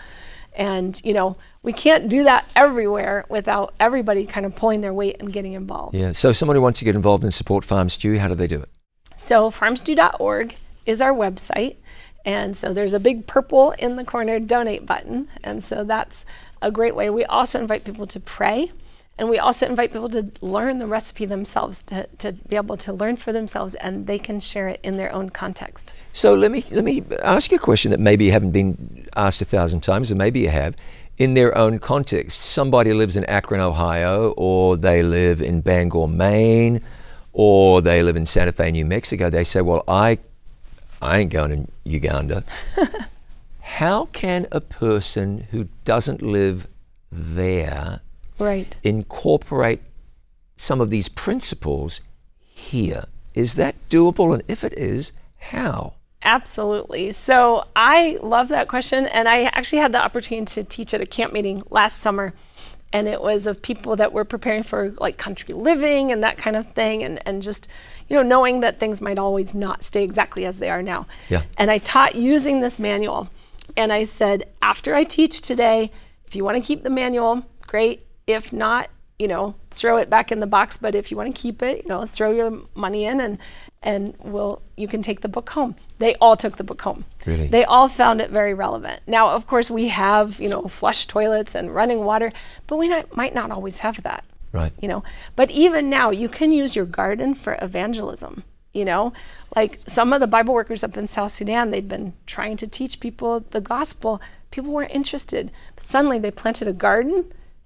And, you know, we can't do that everywhere without everybody kind of pulling their weight and getting involved. Yeah, so if somebody wants to get involved and support Farm Stew, how do they do it? So farm stew dot org is our website. And so there's a big purple in the corner donate button. And so that's a great way. We also invite people to pray. And we also invite people to learn the recipe themselves, to, to be able to learn for themselves, and they can share it in their own context. So let me, let me ask you a question that maybe you haven't been asked a thousand times, or maybe you have, in their own context. Somebody lives in Akron, Ohio, or they live in Bangor, Maine, or they live in Santa Fe, New Mexico. They say, well, I, I ain't going to Uganda. How can a person who doesn't live there Right. incorporate some of these principles here? Is that doable? And if it is, how? Absolutely. So I love that question. And I actually had the opportunity to teach at a camp meeting last summer. And it was of people that were preparing for like country living and that kind of thing. And, and just, you know, knowing that things might always not stay exactly as they are now. Yeah. And I taught using this manual. And I said, after I teach today, if you want to keep the manual, great. If not, you know, throw it back in the box. But if you want to keep it, you know, throw your money in and and we'll, you can take the book home. They all took the book home. Really? They all found it very relevant. Now, of course, we have, you know, flush toilets and running water, but we not, might not always have that. Right. You know, but even now you can use your garden for evangelism. You know, like some of the Bible workers up in South Sudan, they'd been trying to teach people the gospel. People weren't interested. But suddenly they planted a garden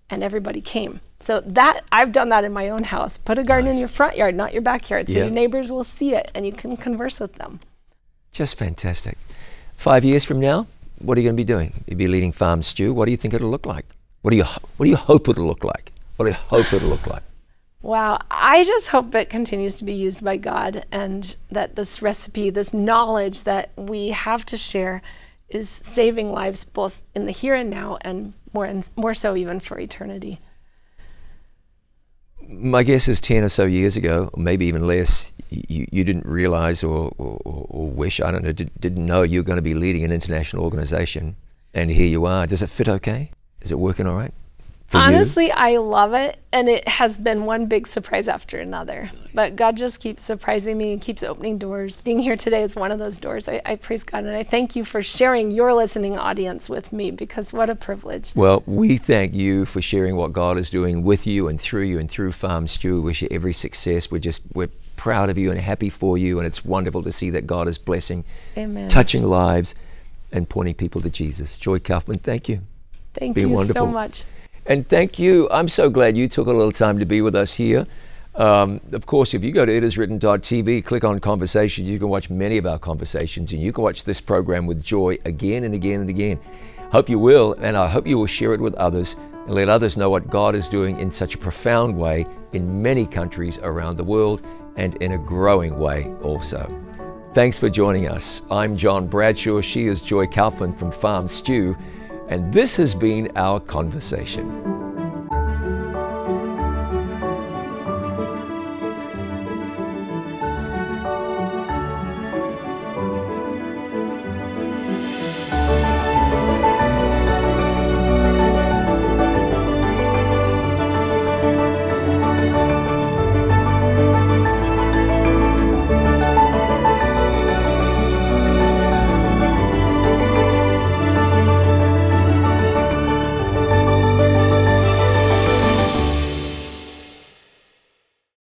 and everybody came. So that, I've done that in my own house. Put a garden nice. in your front yard, not your backyard, so yeah. your neighbors will see it and you can converse with them. Just fantastic. Five years from now, what are you going to be doing? You'll be leading Farm Stew. What do you think it'll look like? What do you, what do you hope it'll look like? What do you hope it'll look like? Wow, I just hope it continues to be used by God, and that this recipe, this knowledge that we have to share, is saving lives both in the here and now, and more and more so even for eternity. My guess is ten or so years ago, or maybe even less, you, you didn't realize or, or, or wish, I don't know, did, didn't know you were going to be leading an international organization, and here you are. Does it fit okay? Is it working all right? For Honestly, you? I love it, and it has been one big surprise after another. Nice. But God just keeps surprising me and keeps opening doors. Being here today is one of those doors. I, I praise God, and I thank you for sharing your listening audience with me, because what a privilege. Well, we thank you for sharing what God is doing with you and through you and through Farm Stew. We wish you every success. We're just, we're proud of you and happy for you, and it's wonderful to see that God is blessing, Amen. touching lives, and pointing people to Jesus. Joy Kauffman, thank you. Thank Be you wonderful. so much. And thank you. I'm so glad you took a little time to be with us here. Um, of course, if you go to it is written dot t v, click on Conversation, you can watch many of our conversations, and you can watch this program with Joy again and again and again. Hope you will, and I hope you will share it with others and let others know what God is doing in such a profound way in many countries around the world, and in a growing way also. Thanks for joining us. I'm John Bradshaw. She is Joy Kauffman from Farm Stew. And this has been our conversation.